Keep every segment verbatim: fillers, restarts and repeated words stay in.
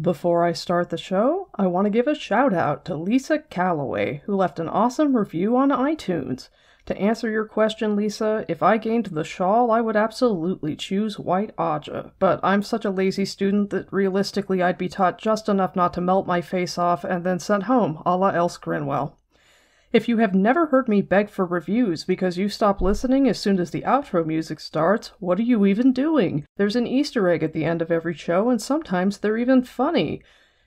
Before I start the show, I want to give a shout out to Lisa Calloway, who left an awesome review on iTunes. To answer your question, Lisa, if I gained the shawl, I would absolutely choose White Aja, but I'm such a lazy student that realistically I'd be taught just enough not to melt my face off and then sent home, a la Else Grinwell. If you have never heard me beg for reviews because you stop listening as soon as the outro music starts, what are you even doing? There's an Easter egg at the end of every show, and sometimes they're even funny.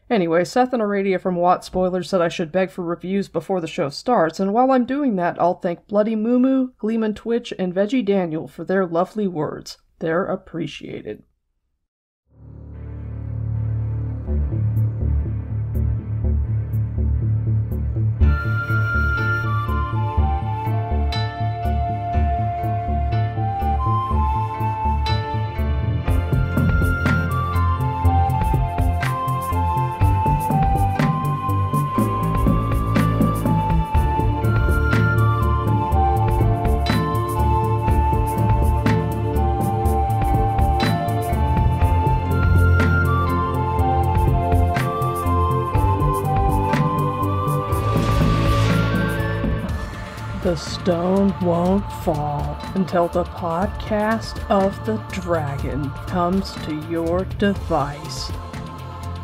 Anyway, Seth and Aradia from Watt Spoilers said I should beg for reviews before the show starts, and while I'm doing that, I'll thank Bloody Moo Moo, Gleeman Twitch, and Veggie Daniel for their lovely words. They're appreciated. The stone won't fall until the podcast of the dragon comes to your device.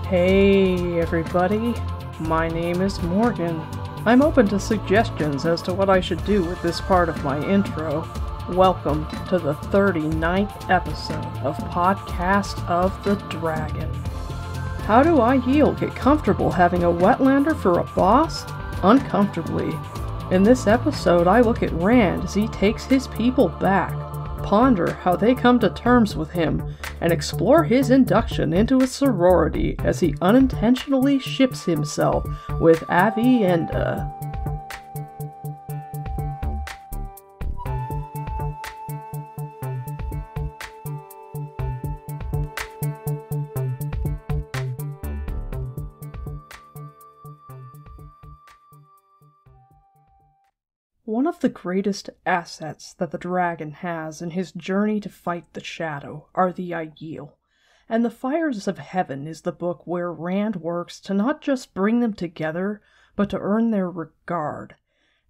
Hey everybody, my name is Morgan. I'm open to suggestions as to what I should do with this part of my intro. Welcome to the thirty-ninth episode of Podcast of the Dragon. How do Aiel get comfortable having a wetlander for a boss? Uncomfortably. In this episode, I look at Rand as he takes his people back, ponder how they come to terms with him, and explore his induction into a sorority as he unintentionally ships himself with Aviendha. One of the greatest assets that the dragon has in his journey to fight the Shadow are the Aiel, and The Fires of Heaven is the book where Rand works to not just bring them together, but to earn their regard.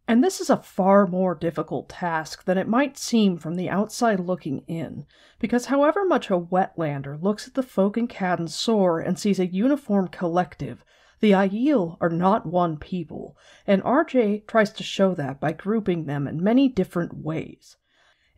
And this is a far more difficult task than it might seem from the outside looking in, because however much a wetlander looks at the folk in Cad Sor and sees a uniform collective, the Aiel are not one people, and R J tries to show that by grouping them in many different ways.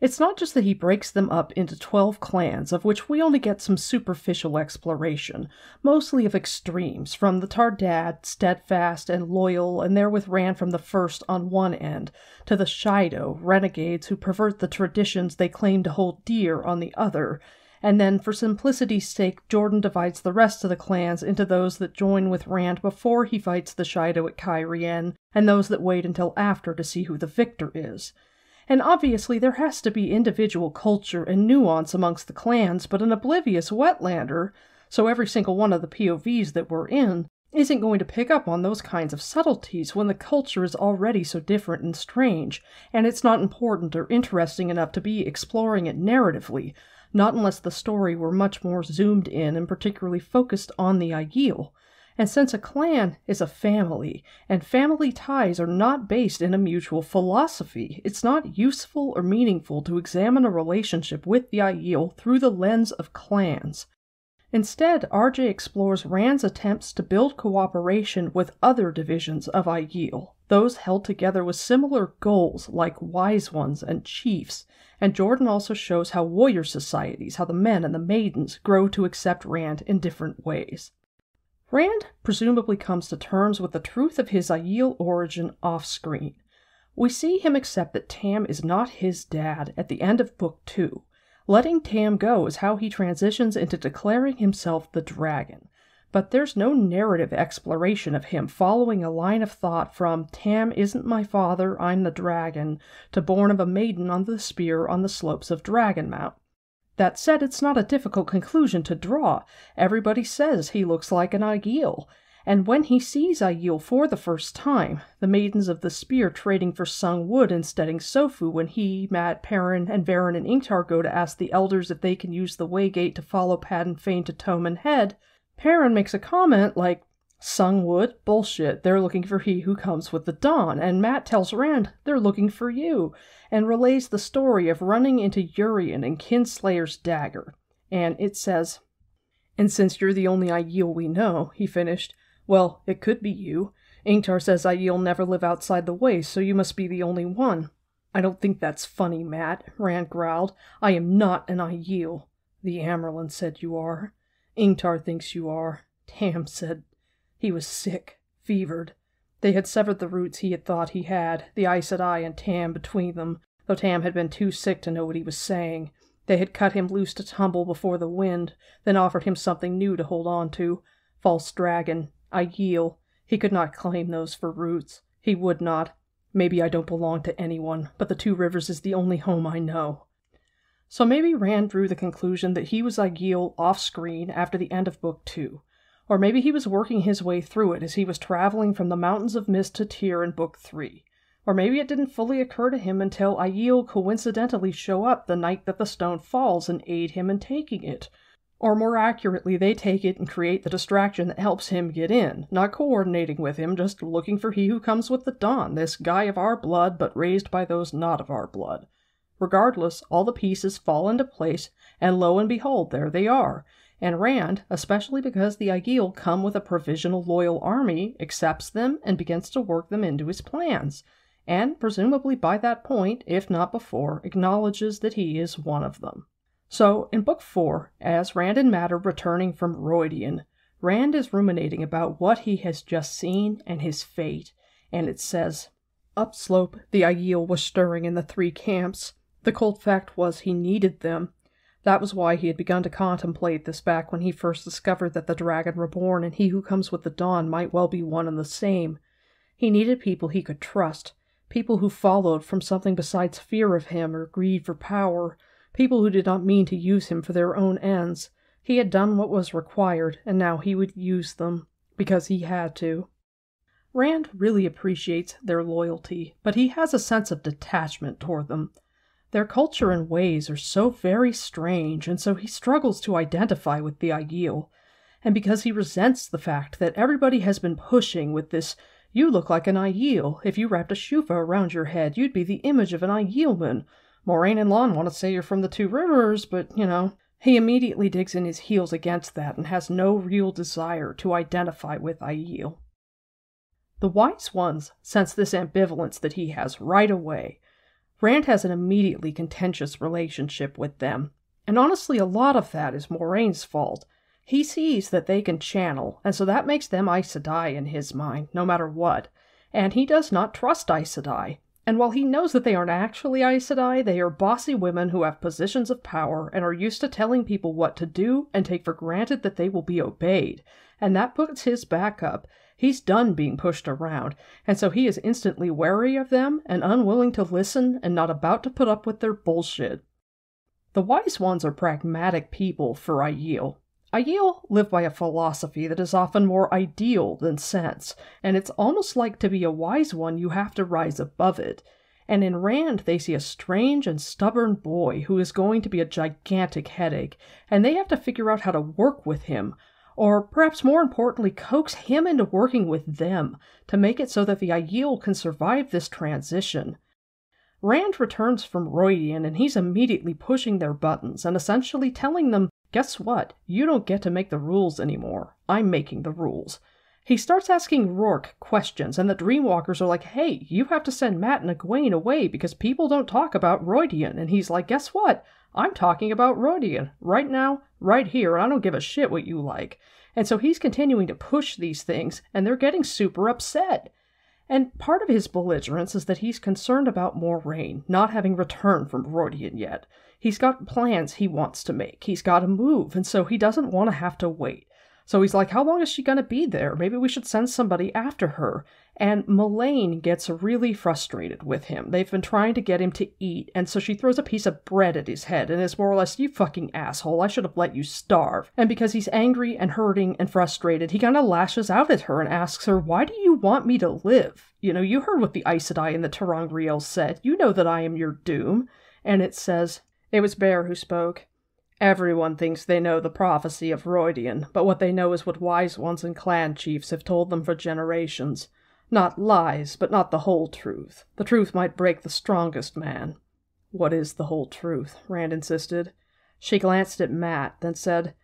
It's not just that he breaks them up into twelve clans, of which we only get some superficial exploration, mostly of extremes, from the Taardad, steadfast and loyal, and therewith ran from the first on one end, to the Shaido, renegades who pervert the traditions they claim to hold dear on the other, and then, for simplicity's sake, Jordan divides the rest of the clans into those that join with Rand before he fights the Shaido at Cairhien, and those that wait until after to see who the victor is. And obviously there has to be individual culture and nuance amongst the clans, but an oblivious wetlander, so every single one of the P O Vs that we're in, isn't going to pick up on those kinds of subtleties when the culture is already so different and strange, and it's not important or interesting enough to be exploring it narratively, not unless the story were much more zoomed in and particularly focused on the Aiel. And since a clan is a family, and family ties are not based in a mutual philosophy, it's not useful or meaningful to examine a relationship with the Aiel through the lens of clans. Instead, R J explores Rand's attempts to build cooperation with other divisions of Aiel, those held together with similar goals like Wise Ones and Chiefs, and Jordan also shows how warrior societies, how the men and the maidens, grow to accept Rand in different ways. Rand presumably comes to terms with the truth of his Aiel origin off-screen. We see him accept that Tam is not his dad at the end of Book two. Letting Tam go is how he transitions into declaring himself the dragon, but there's no narrative exploration of him following a line of thought from Tam isn't my father, I'm the dragon, to born of a maiden on the spear on the slopes of Dragonmount. That said, it's not a difficult conclusion to draw. Everybody says he looks like an Aiel, and when he sees Aiel for the first time, the Maidens of the Spear trading for Sung Wood and studying Sofu when he, Matt, Perrin, and Jheran and Ingtar go to ask the elders if they can use the Waygate to follow Pad and Fane to Tomanelle, Perrin makes a comment like, Sungwood, bullshit, they're looking for he who comes with the dawn, and Matt tells Rand, they're looking for you, and relays the story of running into Urian and Kinslayer's dagger. And it says, and since you're the only Aiel we know, he finished, well, it could be you. Ingtar says Aiel never live outside the way, so you must be the only one. I don't think that's funny, Matt, Rand growled. I am not an Aiel. The Amaryllis said you are. Ingtar thinks you are. Tam said... He was sick, fevered. They had severed the roots he had thought he had, the Aes Sedai and Tam between them, though Tam had been too sick to know what he was saying. They had cut him loose to tumble before the wind, then offered him something new to hold on to. False dragon. Aiel. He could not claim those for roots. He would not. Maybe I don't belong to anyone, but the Two Rivers is the only home I know. So maybe Rand drew the conclusion that he was Aiel off-screen after the end of Book Two. Or maybe he was working his way through it as he was traveling from the Mountains of Mist to Tyr in Book three. Or maybe it didn't fully occur to him until Aiel coincidentally show up the night that the stone falls and aid him in taking it. Or more accurately, they take it and create the distraction that helps him get in, not coordinating with him, just looking for he who comes with the dawn, this guy of our blood but raised by those not of our blood. Regardless, all the pieces fall into place, and lo and behold, there they are. And Rand, especially because the Aiel come with a provisional loyal army, accepts them and begins to work them into his plans, and presumably by that point, if not before, acknowledges that he is one of them. So, in Book four, as Rand and Matt are returning from Rhuidean, Rand is ruminating about what he has just seen and his fate, and it says, Upslope, the Aiel was stirring in the three camps. The cold fact was he needed them. That was why he had begun to contemplate this back when he first discovered that the Dragon Reborn and he who comes with the dawn might well be one and the same. He needed people he could trust, people who followed from something besides fear of him or greed for power, people who did not mean to use him for their own ends. He had done what was required, and now he would use them, because he had to. Rand really appreciates their loyalty, but he has a sense of detachment toward them. Their culture and ways are so very strange, and so he struggles to identify with the Aiel. And because he resents the fact that everybody has been pushing with this, you look like an Aiel. If you wrapped a shufa around your head, you'd be the image of an Aielman. Moraine and Lon want to say you're from the Two Rivers, but, you know. He immediately digs in his heels against that and has no real desire to identify with Aiel. The Wise Ones sense this ambivalence that he has right away. Rand has an immediately contentious relationship with them, and honestly a lot of that is Moraine's fault. He sees that they can channel, and so that makes them Aes Sedai in his mind, no matter what. And he does not trust Aes Sedai, and while he knows that they aren't actually Aes Sedai, they are bossy women who have positions of power and are used to telling people what to do and take for granted that they will be obeyed, and that puts his back up. He's done being pushed around, and so he is instantly wary of them and unwilling to listen and not about to put up with their bullshit. The Wise Ones are pragmatic people for Aiel. Aiel live by a philosophy that is often more ideal than sense, and it's almost like to be a wise one you have to rise above it. And in Rand they see a strange and stubborn boy who is going to be a gigantic headache, and they have to figure out how to work with him, or perhaps more importantly, coax him into working with them to make it so that the Aiel can survive this transition. Rand returns from Rhuidean, and he's immediately pushing their buttons and essentially telling them, guess what, you don't get to make the rules anymore. I'm making the rules. He starts asking Rhuarc questions, and the Dreamwalkers are like, hey, you have to send Matt and Egwene away because people don't talk about Rhuidean. And he's like, guess what? I'm talking about Rhuidean, right now, right here, and I don't give a shit what you like. And so he's continuing to push these things, and they're getting super upset. And part of his belligerence is that he's concerned about Moraine not having returned from Rhuidean yet. He's got plans he wants to make, he's got to move, and so he doesn't want to have to wait. So he's like, how long is she going to be there? Maybe we should send somebody after her. And Melaine gets really frustrated with him. They've been trying to get him to eat, and so she throws a piece of bread at his head and is more or less, you fucking asshole, I should have let you starve. And because he's angry and hurting and frustrated, he kind of lashes out at her and asks her, why do you want me to live? You know, you heard what the Aes Sedai and the Tarangriel said. You know that I am your doom. And it says, it was Bair who spoke. Everyone thinks they know the prophecy of Rhuidean, but what they know is what Wise Ones and clan chiefs have told them for generations. Not lies, but not the whole truth. The truth might break the strongest man. What is the whole truth? Rand insisted. She glanced at Matt, then said,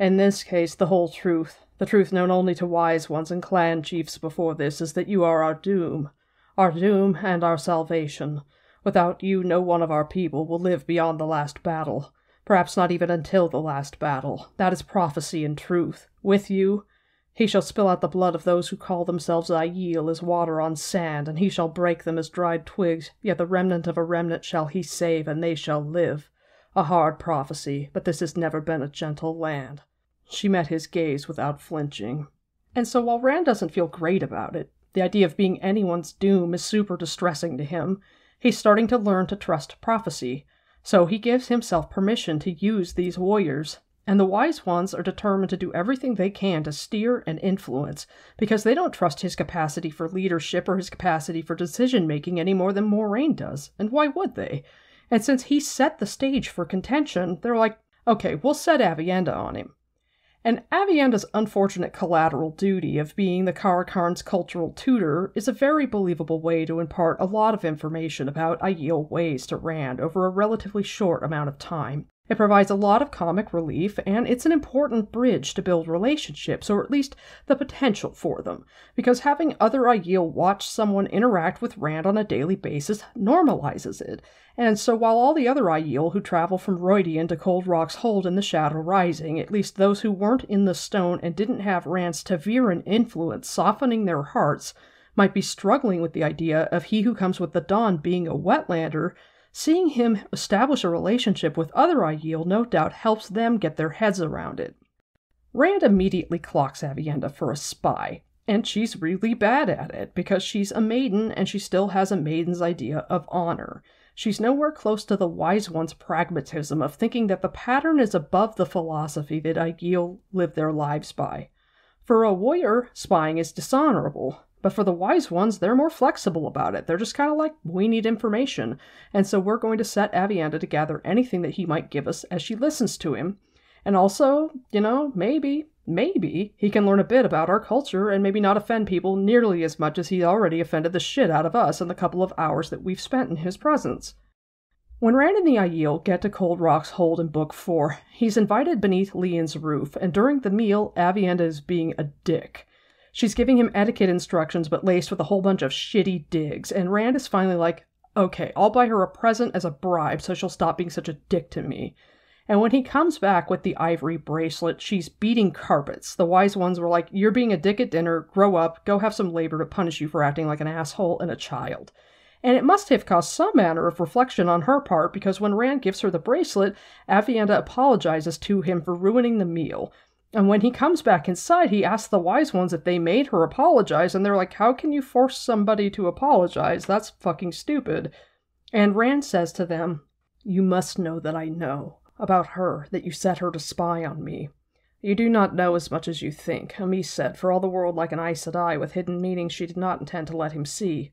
"In this case, the whole truth, the truth known only to Wise Ones and clan chiefs before this, is that you are our doom. Our doom and our salvation. Without you, no one of our people will live beyond the last battle. Perhaps not even until the last battle. That is prophecy and truth. With you, he shall spill out the blood of those who call themselves Aiel as water on sand, and he shall break them as dried twigs, yet the remnant of a remnant shall he save, and they shall live. A hard prophecy, but this has never been a gentle land." She met his gaze without flinching. And so while Rand doesn't feel great about it, the idea of being anyone's doom is super distressing to him, he's starting to learn to trust prophecy. So he gives himself permission to use these warriors, and the Wise Ones are determined to do everything they can to steer and influence, because they don't trust his capacity for leadership or his capacity for decision-making any more than Moraine does, and why would they? And since he set the stage for contention, they're like, okay, we'll set Aviendha on him. And Aviendha's unfortunate collateral duty of being the Karakarn's cultural tutor is a very believable way to impart a lot of information about Aiel ways to Rand over a relatively short amount of time. It provides a lot of comic relief, and it's an important bridge to build relationships, or at least the potential for them, because having other Aiel watch someone interact with Rand on a daily basis normalizes it. And so while all the other Aiel who travel from Rhuidean to Cold Rock's Hold in the Shadow Rising, at least those who weren't in the stone and didn't have Rand's Taviran influence softening their hearts, might be struggling with the idea of he who comes with the dawn being a wetlander. Seeing him establish a relationship with other Aiel no doubt helps them get their heads around it. Rand immediately clocks Aviendha for a spy, and she's really bad at it, because she's a maiden and she still has a maiden's idea of honor. She's nowhere close to the Wise One's pragmatism of thinking that the pattern is above the philosophy that Aiel live their lives by. For a warrior, spying is dishonorable. But for the Wise Ones, they're more flexible about it. They're just kind of like, we need information, and so we're going to set Aviendha to gather anything that he might give us as she listens to him. And also, you know, maybe, maybe he can learn a bit about our culture and maybe not offend people nearly as much as he already offended the shit out of us in the couple of hours that we've spent in his presence. When Rand and the Aiel get to Cold Rock's Hold in Book four, he's invited beneath Lian's roof, and during the meal, Aviendha is being a dick. She's giving him etiquette instructions, but laced with a whole bunch of shitty digs, and Rand is finally like, okay, I'll buy her a present as a bribe so she'll stop being such a dick to me. And when he comes back with the ivory bracelet, she's beating carpets. The Wise Ones were like, you're being a dick at dinner, grow up, go have some labor to punish you for acting like an asshole and a child. And it must have caused some manner of reflection on her part, because when Rand gives her the bracelet, Aviendha apologizes to him for ruining the meal. And when he comes back inside, he asks the Wise Ones if they made her apologize, and they're like, how can you force somebody to apologize? That's fucking stupid. And Rand says to them, you must know that I know about her, that you set her to spy on me. You do not know as much as you think, Amis said, for all the world like an Aes Sedai with hidden meanings she did not intend to let him see.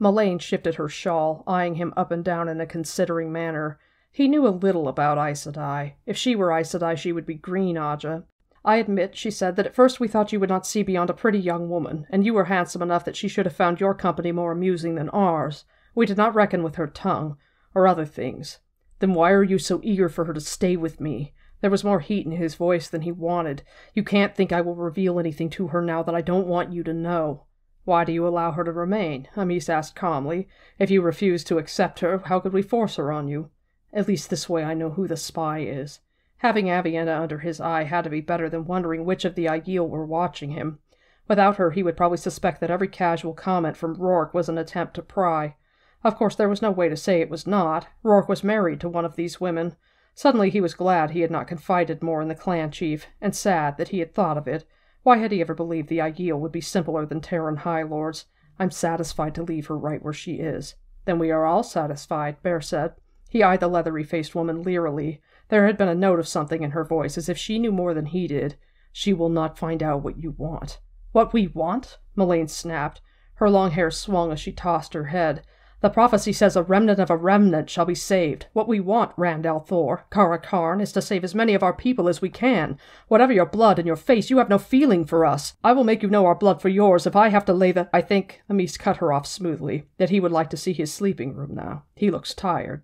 Melaine shifted her shawl, eyeing him up and down in a considering manner. He knew a little about Aes Sedai. If she were Aes Sedai, she would be green, Aja. I admit, she said, that at first we thought you would not see beyond a pretty young woman, and you were handsome enough that she should have found your company more amusing than ours. We did not reckon with her tongue, or other things. Then why are you so eager for her to stay with me? There was more heat in his voice than he wanted. You can't think I will reveal anything to her now that I don't want you to know. Why do you allow her to remain? Amis asked calmly. If you refuse to accept her, how could we force her on you? At least this way I know who the spy is. Having Aviendha under his eye had to be better than wondering which of the Aiel were watching him. Without her, he would probably suspect that every casual comment from Rhuarc was an attempt to pry. Of course, there was no way to say it was not. Rhuarc was married to one of these women. Suddenly he was glad he had not confided more in the clan chief, and sad that he had thought of it. Why had he ever believed the Aiel would be simpler than Terran High Lords? I'm satisfied to leave her right where she is. Then we are all satisfied, Bair said. He eyed the leathery-faced woman leerily. There had been a note of something in her voice, as if she knew more than he did. She will not find out what you want. What we want? Melaine snapped. Her long hair swung as she tossed her head. The prophecy says a remnant of a remnant shall be saved. What we want, Rand Althor, Kara Karn, is to save as many of our people as we can. Whatever your blood and your face, you have no feeling for us. I will make you know our blood for yours if I have to lay the—" I think, Amis cut her off smoothly, that he would like to see his sleeping room now. He looks tired.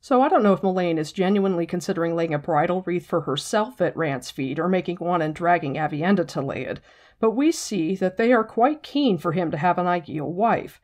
So I don't know if Melaine is genuinely considering laying a bridal wreath for herself at Rand's feet, or making one and dragging Aviendha to lay it, but we see that they are quite keen for him to have an Aiel wife.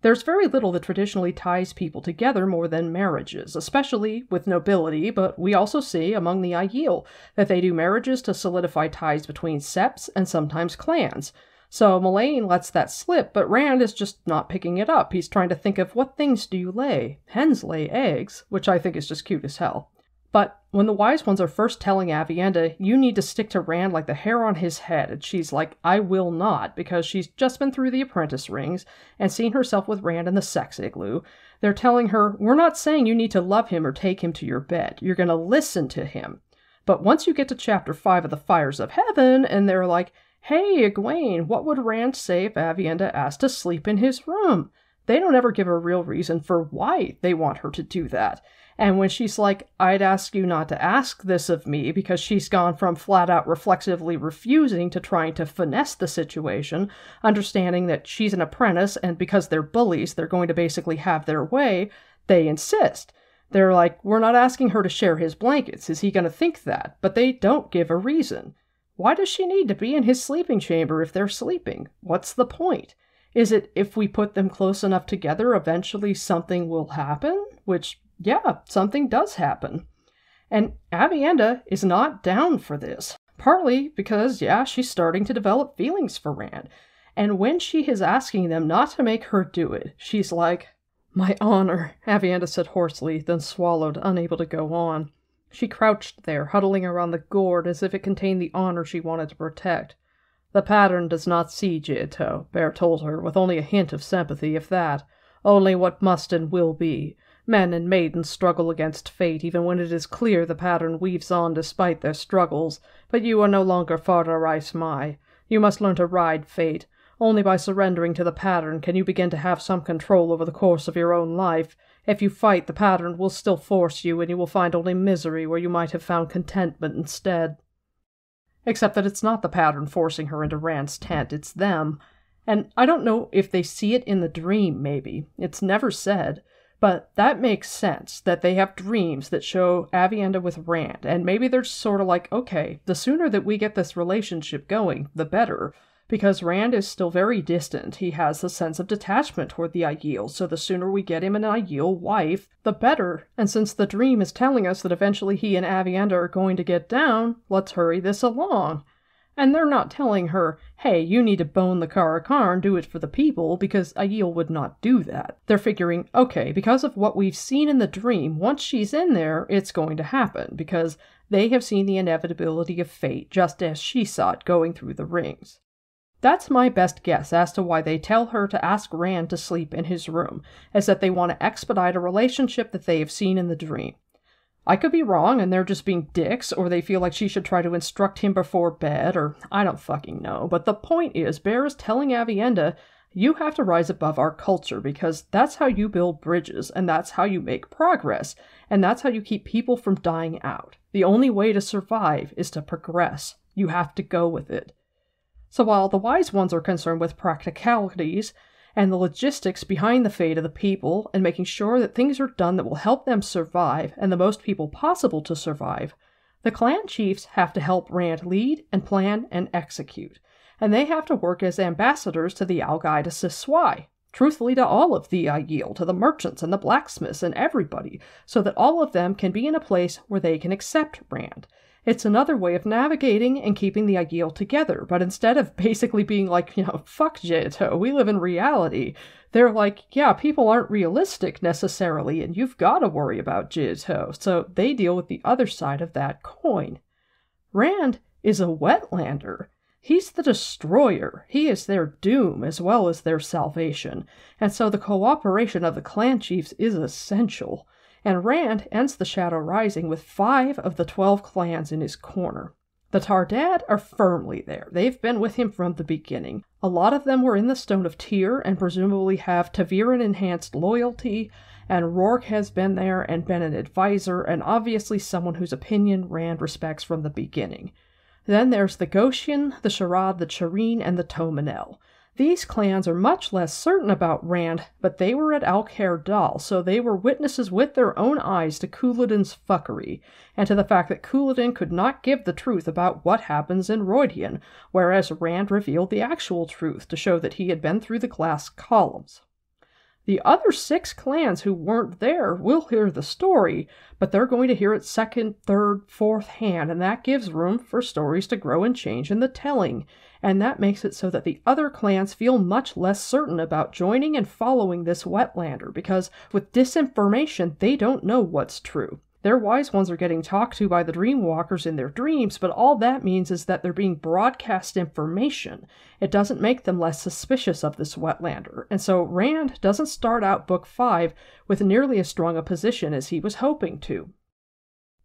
There's very little that traditionally ties people together more than marriages, especially with nobility, but we also see among the Aiel that they do marriages to solidify ties between septs and sometimes clans. So Melaine lets that slip, but Rand is just not picking it up. He's trying to think of what things do you lay. Hens lay eggs, which I think is just cute as hell. But when the Wise Ones are first telling Aviendha, you need to stick to Rand like the hair on his head, and she's like, I will not, because she's just been through the apprentice rings and seen herself with Rand in the sex igloo. They're telling her, we're not saying you need to love him or take him to your bed. You're going to listen to him. But once you get to chapter five of the Fires of Heaven, and they're like, hey, Egwene, what would Rand say if Aviendha asked to sleep in his room? They don't ever give a real reason for why they want her to do that. And when she's like, I'd ask you not to ask this of me, because she's gone from flat-out reflexively refusing to trying to finesse the situation, understanding that she's an apprentice, and because they're bullies, they're going to basically have their way, they insist. They're like, we're not asking her to share his blankets. Is he going to think that? But they don't give a reason. Why does she need to be in his sleeping chamber if they're sleeping? What's the point? Is it if we put them close enough together, eventually something will happen? Which... yeah, something does happen. And Aviendha is not down for this, partly because, yeah, she's starting to develop feelings for Rand. And when she is asking them not to make her do it, she's like, my honor, Aviendha said hoarsely, then swallowed, unable to go on. She crouched there, huddling around the gourd as if it contained the honor she wanted to protect. The pattern does not see Jieto, Bair told her, with only a hint of sympathy, if that. Only what must and will be. Men and maidens struggle against fate, even when it is clear the pattern weaves on despite their struggles. But you are no longer Fardarais Mai. You must learn to ride fate. Only by surrendering to the pattern can you begin to have some control over the course of your own life. If you fight, the pattern will still force you, and you will find only misery where you might have found contentment instead. Except that it's not the pattern forcing her into Rand's tent, it's them. And I don't know if they see it in the dream, maybe. It's never said. But that makes sense, that they have dreams that show Aviendha with Rand, and maybe they're sort of like, okay, the sooner that we get this relationship going, the better, because Rand is still very distant. He has a sense of detachment toward the Aiel, so the sooner we get him an Aiel wife, the better. And since the dream is telling us that eventually he and Aviendha are going to get down, let's hurry this along. And they're not telling her, hey, you need to bone the Kara Karn, do it for the people, because Aiel would not do that. They're figuring, okay, because of what we've seen in the dream, once she's in there, it's going to happen, because they have seen the inevitability of fate, just as she saw it going through the rings. That's my best guess as to why they tell her to ask Rand to sleep in his room, is that they want to expedite a relationship that they have seen in the dream. I could be wrong, and they're just being dicks, or they feel like she should try to instruct him before bed, or I don't fucking know. But the point is, Bair is telling Aviendha, you have to rise above our culture, because that's how you build bridges, and that's how you make progress, and that's how you keep people from dying out. The only way to survive is to progress. You have to go with it. So while the Wise Ones are concerned with practicalities, and the logistics behind the fate of the people, and making sure that things are done that will help them survive, and the most people possible to survive, the clan chiefs have to help Rand lead and plan and execute, and they have to work as ambassadors to the Algae to Siswai, truthfully to all of the Aiel, to the merchants and the blacksmiths and everybody, so that all of them can be in a place where they can accept Rand. It's another way of navigating and keeping the Aiel together, but instead of basically being like, you know, fuck Jieto, we live in reality, they're like, yeah, people aren't realistic necessarily, and you've got to worry about Jieto, so they deal with the other side of that coin. Rand is a wetlander. He's the destroyer. He is their doom as well as their salvation, and so the cooperation of the clan chiefs is essential. And Rand ends the Shadow Rising with five of the twelve clans in his corner. The Taardad are firmly there. They've been with him from the beginning. A lot of them were in the Stone of Tyr and presumably have Taviran-enhanced loyalty, and Rhuarc has been there and been an advisor, and obviously someone whose opinion Rand respects from the beginning. Then there's the Goshien, the Shaarad, the Jheran, and the Tomanelle. These clans are much less certain about Rand, but they were at Alcair Dal, so they were witnesses with their own eyes to Couladin's fuckery, and to the fact that Couladin could not give the truth about what happens in Rhuidean, whereas Rand revealed the actual truth to show that he had been through the glass columns. The other six clans who weren't there will hear the story, but they're going to hear it second, third, fourth hand, and that gives room for stories to grow and change in the telling. And that makes it so that the other clans feel much less certain about joining and following this wetlander, because with disinformation, they don't know what's true. Their wise ones are getting talked to by the dreamwalkers in their dreams, but all that means is that they're being broadcast information. It doesn't make them less suspicious of this wetlander, and so Rand doesn't start out book five with nearly as strong a position as he was hoping to.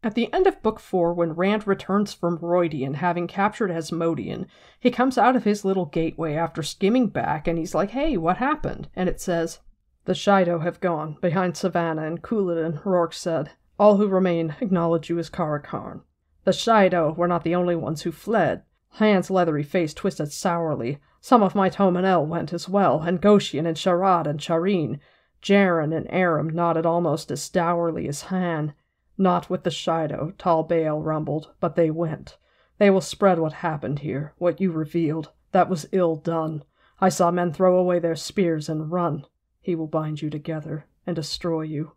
At the end of Book four, when Rand returns from Rhuidean, having captured Asmodian, he comes out of his little gateway after skimming back, and he's like, hey, what happened? And it says, the Shaido have gone, behind Savannah and Couladin, Rhuarc said. All who remain acknowledge you as Karakharn. The Shaido were not the only ones who fled. Han's leathery face twisted sourly. Some of my Tomanelle went as well, and Goshien and Shaarad and Jheran. Jheran and Aram nodded almost as dourly as Han. Not with the Shaido, Tal Baal rumbled, but they went. They will spread what happened here, what you revealed. That was ill done. I saw men throw away their spears and run. He will bind you together and destroy you.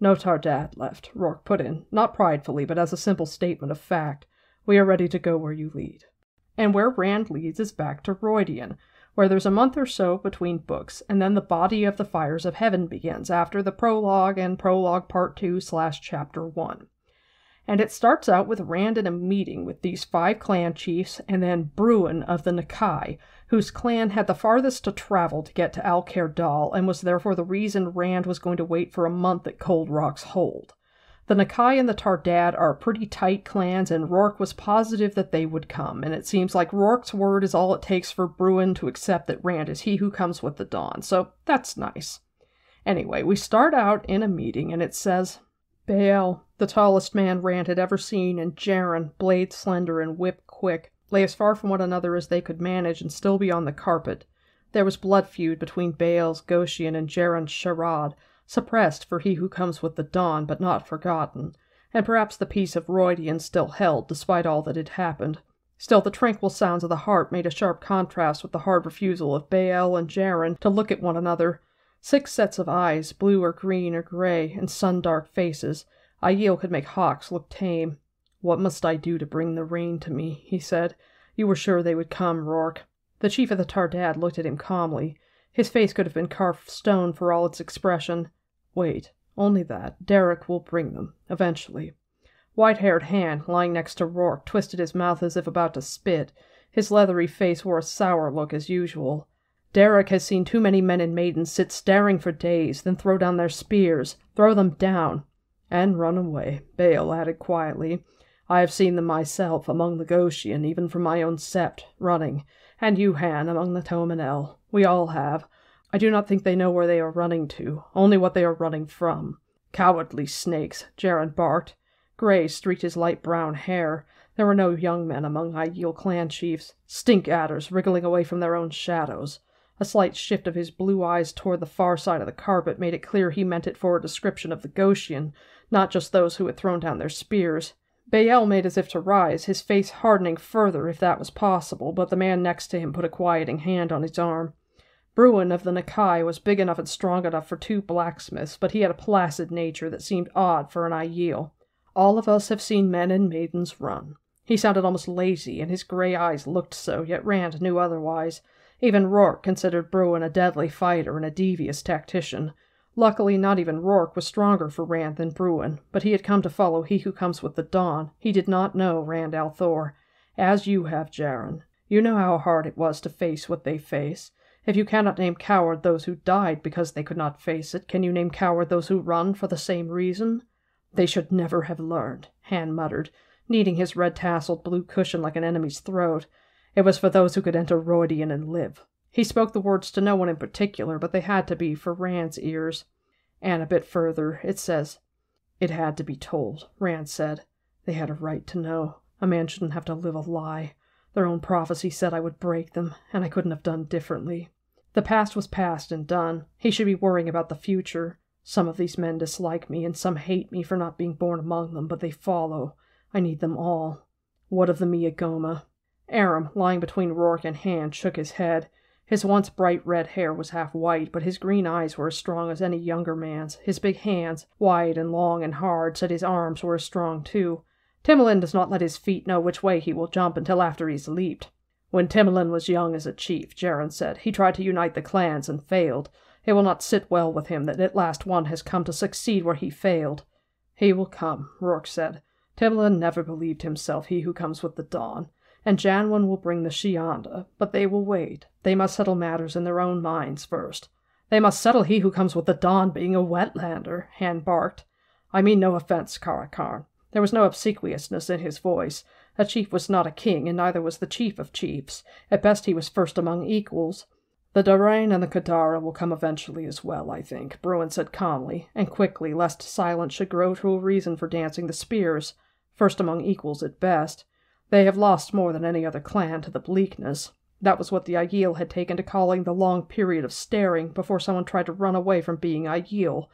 No Taardad left, Rhuarc put in, not pridefully, but as a simple statement of fact. We are ready to go where you lead. And where Rand leads is back to Rhuidean, where there's a month or so between books, and then the body of the Fires of Heaven begins, after the prologue and prologue part two slash chapter one. And it starts out with Rand in a meeting with these five clan chiefs, and then Bruan of the Nakai, whose clan had the farthest to travel to get to Alcair Dal, and was therefore the reason Rand was going to wait for a month at Cold Rock's Hold. The Nakai and the Taardad are pretty tight clans, and Rhuarc was positive that they would come, and it seems like Rorke's word is all it takes for Bruan to accept that Rand is he who comes with the dawn, so that's nice. Anyway, we start out in a meeting, and it says, Bail, the tallest man Rand had ever seen, and Jheran, blade slender and whip quick, lay as far from one another as they could manage and still be on the carpet. There was blood feud between Bael's, Goshien, and Jheran's Shaarad, suppressed for he who comes with the dawn, but not forgotten, and perhaps the peace of Rhuidean still held, despite all that had happened. Still, the tranquil sounds of the harp made a sharp contrast with the hard refusal of Bael and Jheran to look at one another. Six sets of eyes, blue or green or grey, and sun-dark faces. Aiel could make hawks look tame. What must I do to bring the rain to me? He said. You were sure they would come, Rhuarc. The chief of the Taardad looked at him calmly. His face could have been carved stone for all its expression. Wait, only that. Derek will bring them, eventually. White-haired Han, lying next to Rhuarc, twisted his mouth as if about to spit. His leathery face wore a sour look as usual. Derek has seen too many men and maidens sit staring for days, then throw down their spears, throw them down, and run away, Bail added quietly. I have seen them myself, among the Goshien, even from my own sept, running, and you, Han, among the Tomanelle. We all have. I do not think they know where they are running to, only what they are running from. Cowardly snakes, Jheran barked. Grey streaked his light brown hair. There were no young men among Aiel clan chiefs. Stink adders wriggling away from their own shadows. A slight shift of his blue eyes toward the far side of the carpet made it clear he meant it for a description of the Goshien, not just those who had thrown down their spears. Bael made as if to rise, his face hardening further if that was possible, but the man next to him put a quieting hand on his arm. Bruan of the Nakai was big enough and strong enough for two blacksmiths, but he had a placid nature that seemed odd for an Aiel. All of us have seen men and maidens run. He sounded almost lazy, and his grey eyes looked so, yet Rand knew otherwise. Even Rhuarc considered Bruan a deadly fighter and a devious tactician. Luckily, not even Rhuarc was stronger for Rand than Bruan, but he had come to follow he who comes with the dawn. He did not know Rand Althor, as you have, Jheran. You know how hard it was to face what they face. If you cannot name coward those who died because they could not face it, can you name coward those who run for the same reason? They should never have learned, Han muttered. kneading his red-tasseled blue cushion like an enemy's throat. It was for those who could enter Rhuidean and live. He spoke the words to no one in particular, but they had to be for Rand's ears. And a bit further, it says, "It had to be told," Rand said. "They had a right to know. A man shouldn't have to live a lie. Their own prophecy said I would break them, and I couldn't have done differently." The past was past and done. He should be worrying about the future. Some of these men dislike me, and some hate me for not being born among them, but they follow. I need them all. What of the Miagoma? Aram, lying between Rhuarc and Han, shook his head. His once bright red hair was half white, but his green eyes were as strong as any younger man's. His big hands, wide and long and hard, said his arms were as strong too. Timolan does not let his feet know which way he will jump until after he's leaped. When Timolan was young as a chief, Jheran said, he tried to unite the clans and failed. It will not sit well with him that at last one has come to succeed where he failed. He will come, Rhuarc said. Timolan never believed himself, he who comes with the dawn. And Janwan will bring the Shianda, but they will wait. They must settle matters in their own minds first. They must settle he who comes with the dawn being a wetlander, Han barked. I mean no offense, Karakarn. There was no obsequiousness in his voice. A chief was not a king, and neither was the chief of chiefs. At best he was first among equals. The Darain and the Kadara will come eventually as well, I think, Bruan said calmly, and quickly, lest silence should grow to a reason for dancing the spears. First among equals at best. They have lost more than any other clan to the bleakness. That was what the Aiel had taken to calling the long period of staring before someone tried to run away from being Aiel.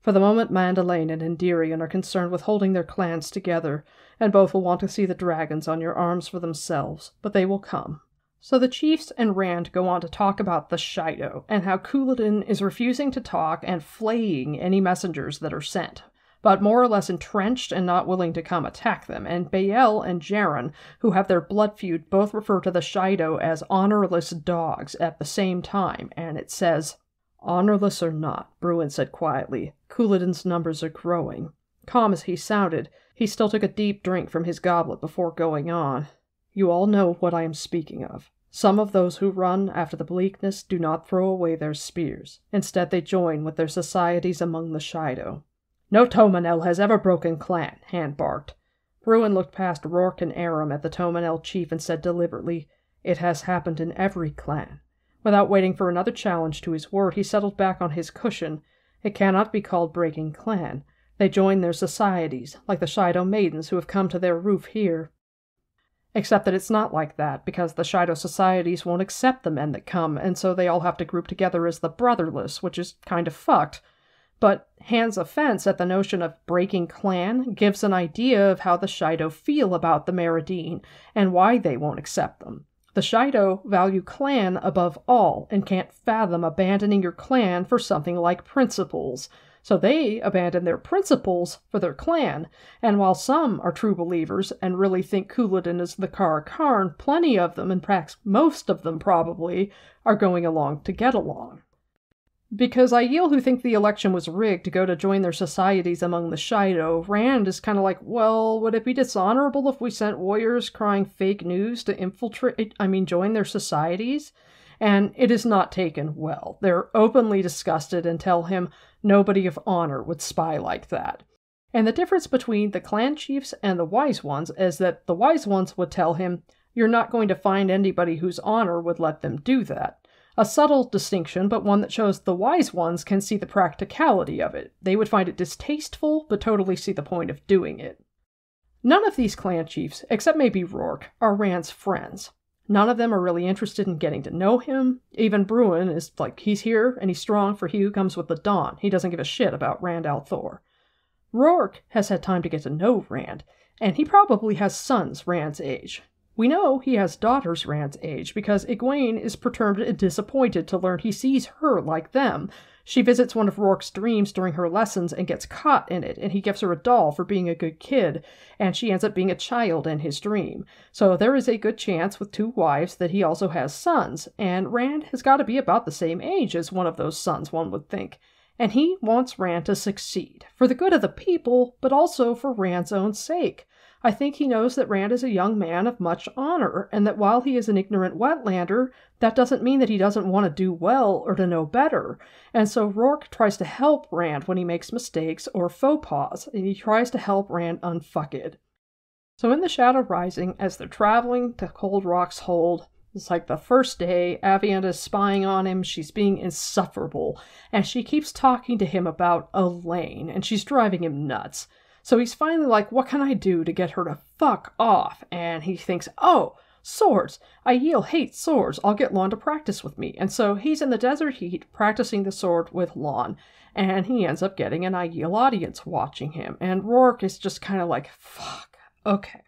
For the moment, Mandalane and Endirion are concerned with holding their clans together, and both will want to see the dragons on your arms for themselves, but they will come. So the chiefs and Rand go on to talk about the Shaido, and how Couladin is refusing to talk and flaying any messengers that are sent, but more or less entrenched and not willing to come attack them, and Aiel and Jheran, who have their blood feud, both refer to the Shaido as honorless dogs at the same time, and it says, "Honorless or not," Bruan said quietly, "Couladin's numbers are growing." Calm as he sounded, he still took a deep drink from his goblet before going on. "You all know what I am speaking of. Some of those who run after the bleakness do not throw away their spears. Instead they join with their societies among the Shaido." "No Tomanelle has ever broken clan," Han barked. Bruan looked past Rhuarc and Aram at the Tomanelle chief and said deliberately, "It has happened in every clan." Without waiting for another challenge to his word, he settled back on his cushion. It cannot be called breaking clan. They join their societies, like the Shaido maidens who have come to their roof here. Except that it's not like that, because the Shaido societies won't accept the men that come, and so they all have to group together as the brotherless, which is kind of fucked. But Han's offense at the notion of breaking clan gives an idea of how the Shaido feel about the Meridine and why they won't accept them. The Shaido value clan above all and can't fathom abandoning your clan for something like principles. So they abandon their principles for their clan, and while some are true believers and really think Couladin is the Karakarn, plenty of them, and perhaps most of them probably, are going along to get along. Because Aiel, who think the election was rigged, go to join their societies among the Shaido, Rand is kind of like, well, would it be dishonorable if we sent warriors crying fake news to infiltrate, I mean, join their societies? And it is not taken well. They're openly disgusted and tell him nobody of honor would spy like that. And the difference between the clan chiefs and the Wise Ones is that the Wise Ones would tell him, you're not going to find anybody whose honor would let them do that. A subtle distinction, but one that shows the Wise Ones can see the practicality of it. They would find it distasteful, but totally see the point of doing it. None of these clan chiefs, except maybe Rhuarc, are Rand's friends. None of them are really interested in getting to know him. Even Bruan is like, he's here, and he's strong for he who comes with the dawn. He doesn't give a shit about Rand Althor. Rhuarc has had time to get to know Rand, and he probably has sons Rand's age. We know he has daughters Rand's age, because Egwene is perturbed and disappointed to learn he sees her like them. She visits one of Rhuarc's dreams during her lessons and gets caught in it, and he gives her a doll for being a good kid, and she ends up being a child in his dream. So there is a good chance with two wives that he also has sons, and Rand has got to be about the same age as one of those sons, one would think. And he wants Rand to succeed, for the good of the people, but also for Rand's own sake. I think he knows that Rand is a young man of much honor, and that while he is an ignorant wetlander, that doesn't mean that he doesn't want to do well or to know better. And so Rhuarc tries to help Rand when he makes mistakes or faux pas, and he tries to help Rand unfuck it. So in the Shadow Rising, as they're traveling to Cold Rock's Hold, it's like the first day, Aviendha's spying on him, she's being insufferable, and she keeps talking to him about Elaine, and she's driving him nuts. So he's finally like, what can I do to get her to fuck off? And he thinks, oh, swords! Aiel hates swords, I'll get Lon to practice with me. And so he's in the desert heat, practicing the sword with Lon, and he ends up getting an Aiel audience watching him, and Rhuarc is just kind of like, fuck, okay.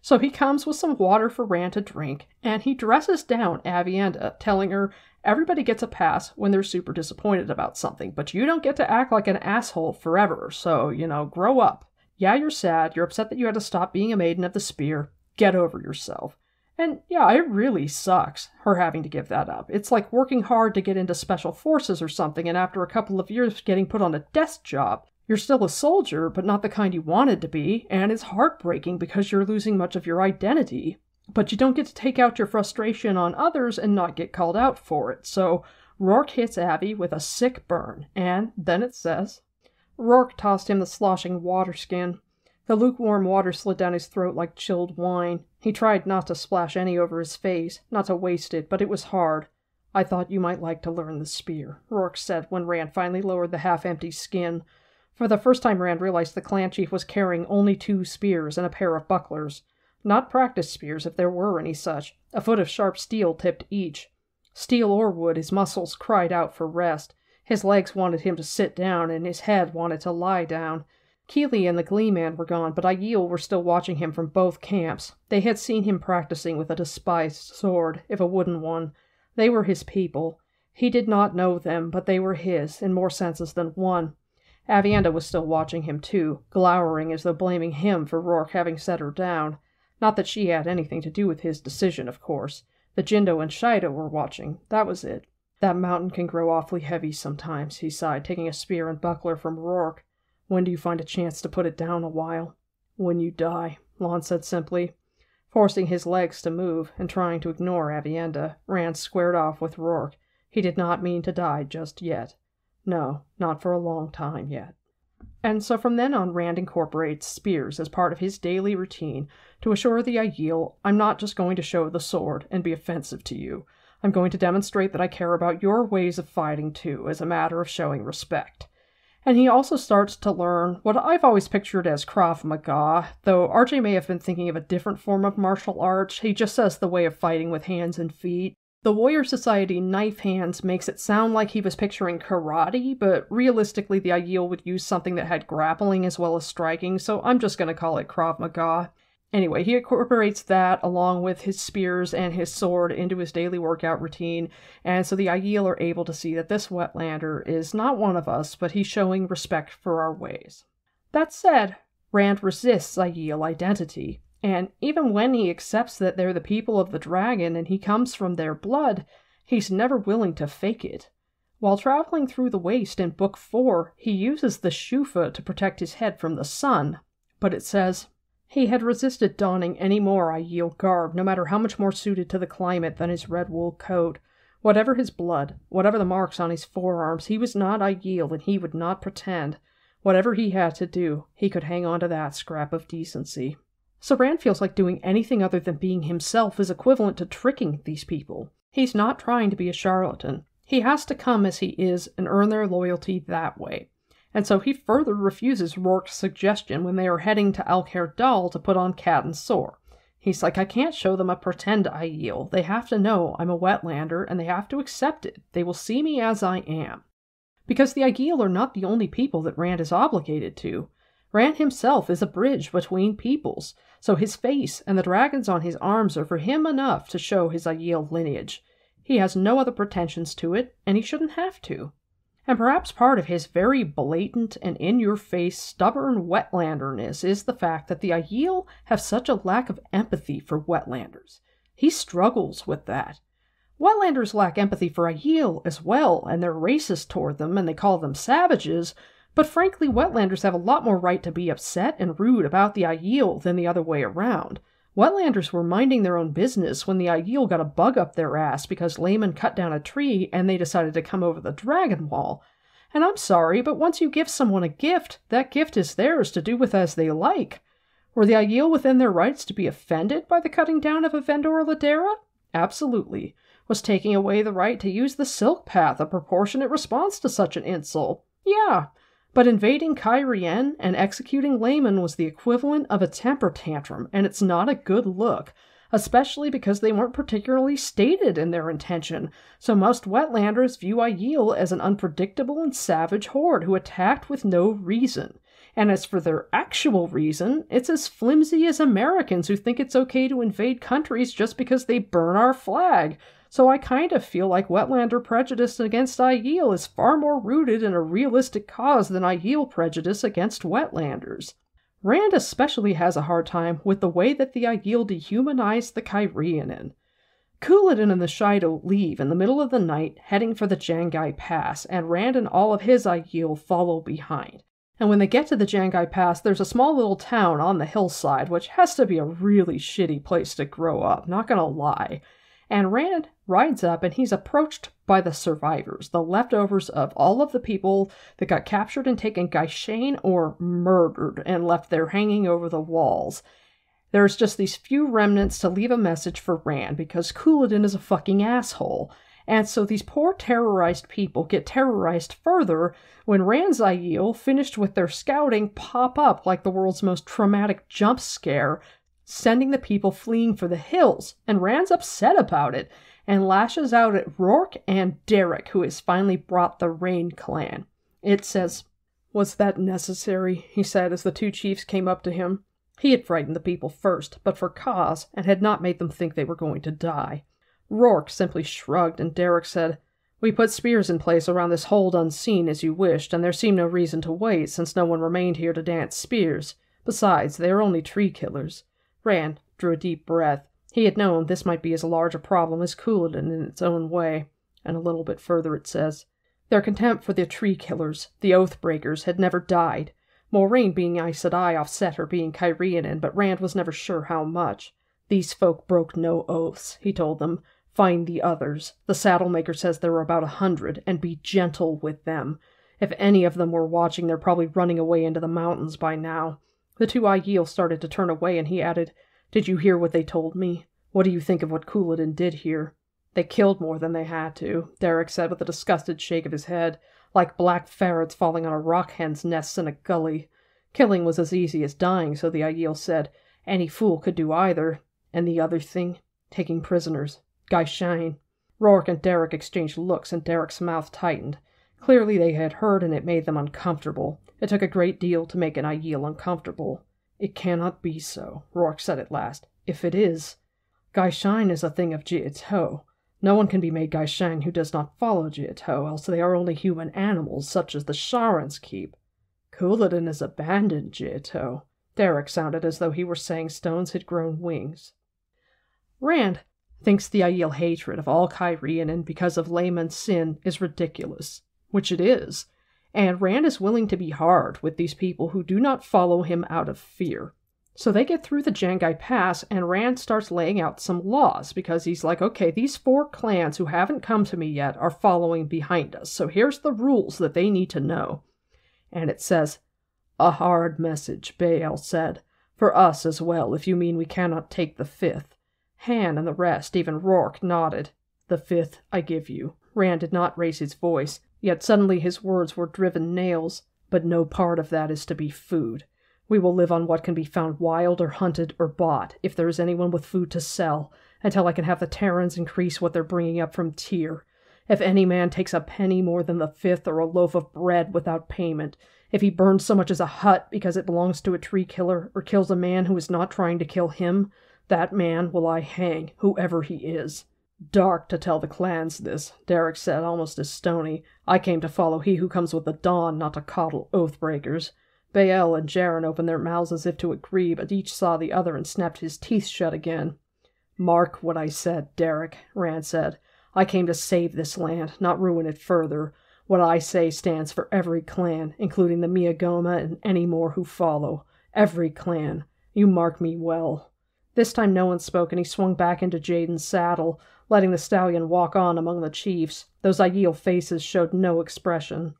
So he comes with some water for Rand to drink, and he dresses down Aviendha, telling her everybody gets a pass when they're super disappointed about something, but you don't get to act like an asshole forever, so, you know, grow up. Yeah, you're sad, you're upset that you had to stop being a Maiden of the Spear, get over yourself. And yeah, it really sucks, her having to give that up. It's like working hard to get into special forces or something, and after a couple of years getting put on a desk job, you're still a soldier, but not the kind you wanted to be, and it's heartbreaking because you're losing much of your identity. But you don't get to take out your frustration on others and not get called out for it. So Rhuarc hits Abby with a sick burn, and then it says, Rhuarc tossed him the sloshing water skin. The lukewarm water slid down his throat like chilled wine. He tried not to splash any over his face, not to waste it, but it was hard. I thought you might like to learn the spear, Rhuarc said when Rand finally lowered the half-empty skin. For the first time, Rand realized the clan chief was carrying only two spears and a pair of bucklers. Not practice spears, if there were any such, a foot of sharp steel tipped each. Steel or wood, his muscles cried out for rest. His legs wanted him to sit down, and his head wanted to lie down. Keeley and the Glee Man were gone, but Aiel were still watching him from both camps. They had seen him practicing with a despised sword, if a wooden one. They were his people. He did not know them, but they were his, in more senses than one. Aviendha was still watching him too, glowering as though blaming him for Rhuarc having set her down. Not that she had anything to do with his decision, of course. The Jindo and Shaido were watching, that was it. That mountain can grow awfully heavy sometimes, he sighed, taking a spear and buckler from Rhuarc. When do you find a chance to put it down a while? When you die, Lon said simply. Forcing his legs to move and trying to ignore Aviendha, Rand squared off with Rhuarc. He did not mean to die just yet. No, not for a long time yet. And so from then on, Rand incorporates spears as part of his daily routine to assure the Aiel, I'm not just going to show the sword and be offensive to you. I'm going to demonstrate that I care about your ways of fighting too, as a matter of showing respect. And he also starts to learn what I've always pictured as Krav Maga, though R J may have been thinking of a different form of martial arts. He just says the way of fighting with hands and feet. The Warrior Society knife hands makes it sound like he was picturing karate, but realistically the Aiel would use something that had grappling as well as striking, so I'm just going to call it Krav Maga. Anyway, he incorporates that along with his spears and his sword into his daily workout routine, and so the Aiel are able to see that this wetlander is not one of us, but he's showing respect for our ways. That said, Rand resists Aiel identity. And even when he accepts that they're the people of the dragon and he comes from their blood, he's never willing to fake it. While traveling through the waste in Book four, he uses the Shufa to protect his head from the sun, but it says, he had resisted donning any more Aiel garb, no matter how much more suited to the climate than his red wool coat. Whatever his blood, whatever the marks on his forearms, he was not Aiel and he would not pretend. Whatever he had to do, he could hang on to that scrap of decency. So Rand feels like doing anything other than being himself is equivalent to tricking these people. He's not trying to be a charlatan. He has to come as he is and earn their loyalty that way. And so he further refuses Rourke's suggestion when they are heading to Alcair Dal to put on Cat and Sore. He's like, I can't show them a pretend Aiel. They have to know I'm a wetlander and they have to accept it. They will see me as I am. Because the Aiel are not the only people that Rand is obligated to. Rand himself is a bridge between peoples, so his face and the dragons on his arms are for him enough to show his Aiel lineage. He has no other pretensions to it, and he shouldn't have to. And perhaps part of his very blatant and in-your-face stubborn wetlanderness is the fact that the Aiel have such a lack of empathy for wetlanders. He struggles with that. Wetlanders lack empathy for Aiel as well, and they're racist toward them, and they call them savages, but frankly, wetlanders have a lot more right to be upset and rude about the Aiel than the other way around. Wetlanders were minding their own business when the Aiel got a bug up their ass because Layman cut down a tree and they decided to come over the dragon wall. And I'm sorry, but once you give someone a gift, that gift is theirs to do with as they like. Were the Aiel within their rights to be offended by the cutting down of Aviendha or Ladera? Absolutely. Was taking away the right to use the Silk Path a proportionate response to such an insult? Yeah. But invading Cairhien and executing laymen was the equivalent of a temper tantrum, and it's not a good look, especially because they weren't particularly stated in their intention, so most wetlanders view Aiel as an unpredictable and savage horde who attacked with no reason. And as for their actual reason, it's as flimsy as Americans who think it's okay to invade countries just because they burn our flag. So I kind of feel like wetlander prejudice against Aiel is far more rooted in a realistic cause than Aiel prejudice against wetlanders. Rand especially has a hard time with the way that the Aiel dehumanize the Cairhien. Couladin and the Shaido leave in the middle of the night, heading for the Jangai Pass, and Rand and all of his Aiel follow behind. And when they get to the Jangai Pass, there's a small little town on the hillside, which has to be a really shitty place to grow up, not gonna lie. And Rand rides up and he's approached by the survivors, the leftovers of all of the people that got captured and taken Gaishane or murdered and left there hanging over the walls. There's just these few remnants to leave a message for Rand because Couladin is a fucking asshole. And so these poor terrorized people get terrorized further when Rand's Aiel, finished with their scouting, pop up like the world's most traumatic jump scare, sending the people fleeing for the hills, and Rand's upset about it, and lashes out at Rhuarc and Derek, who has finally brought the Rain clan. It says, "Was that necessary?" he said as the two chiefs came up to him. He had frightened the people first, but for cause, and had not made them think they were going to die. Rhuarc simply shrugged, and Derek said, "We put spears in place around this hold unseen as you wished, and there seemed no reason to wait, since no one remained here to dance spears. Besides, they are only tree killers." Rand drew a deep breath. He had known this might be as large a problem as Couladin in its own way. And a little bit further it says, "Their contempt for the tree killers, the oath breakers, had never died. Moraine being Aes Sedai offset her being Cairhien, but Rand was never sure how much. These folk broke no oaths," he told them. "Find the others. The saddlemaker says there were about a hundred, and be gentle with them. If any of them were watching, they're probably running away into the mountains by now." The two Aiel started to turn away, and he added, "Did you hear what they told me? What do you think of what Couladin did here?" "They killed more than they had to," Derek said with a disgusted shake of his head, "like black ferrets falling on a rock hen's nest in a gully. Killing was as easy as dying, so the Aiel said. Any fool could do either. And the other thing? Taking prisoners. Gaishane." Rhuarc and Derek exchanged looks, and Derek's mouth tightened. Clearly they had heard, and it made them uncomfortable. It took a great deal to make an Aiel uncomfortable. "It cannot be so," Rhuarc said at last. "If it is, Gaishane is a thing of Jieto. No one can be made Gaishane who does not follow Jieto, else they are only human animals, such as the Shaarans keep. Couladin has abandoned Jieto." Derek sounded as though he were saying stones had grown wings. Rand thinks the Aiel hatred of all Cairhien because of layman's sin is ridiculous, which it is. And Rand is willing to be hard with these people who do not follow him out of fear. So they get through the Jangai Pass, and Rand starts laying out some laws, because he's like, okay, these four clans who haven't come to me yet are following behind us, so here's the rules that they need to know. And it says, "A hard message," Bail said, "for us as well, if you mean we cannot take the fifth." Han and the rest, even Rhuarc, nodded. "The fifth I give you." Rand did not raise his voice. Yet suddenly his words were driven nails, "but no part of that is to be food. We will live on what can be found wild or hunted or bought, if there is anyone with food to sell, until I can have the Terrans increase what they're bringing up from Tyr. If any man takes a penny more than the fifth or a loaf of bread without payment, if he burns so much as a hut because it belongs to a tree killer, or kills a man who is not trying to kill him, that man will I hang, whoever he is. Dark to tell the clans this," Derek said, almost as stony. "I came to follow he who comes with the dawn, not to coddle oath-breakers." Aiel and Jheran opened their mouths as if to agree, but each saw the other and snapped his teeth shut again. "Mark what I said, Derek," Rand said. "I came to save this land, not ruin it further. What I say stands for every clan, including the Miagoma and any more who follow. Every clan. You mark me well." This time no one spoke, and he swung back into Jaden's saddle, letting the stallion walk on among the chiefs. Those Aiel faces showed no expression.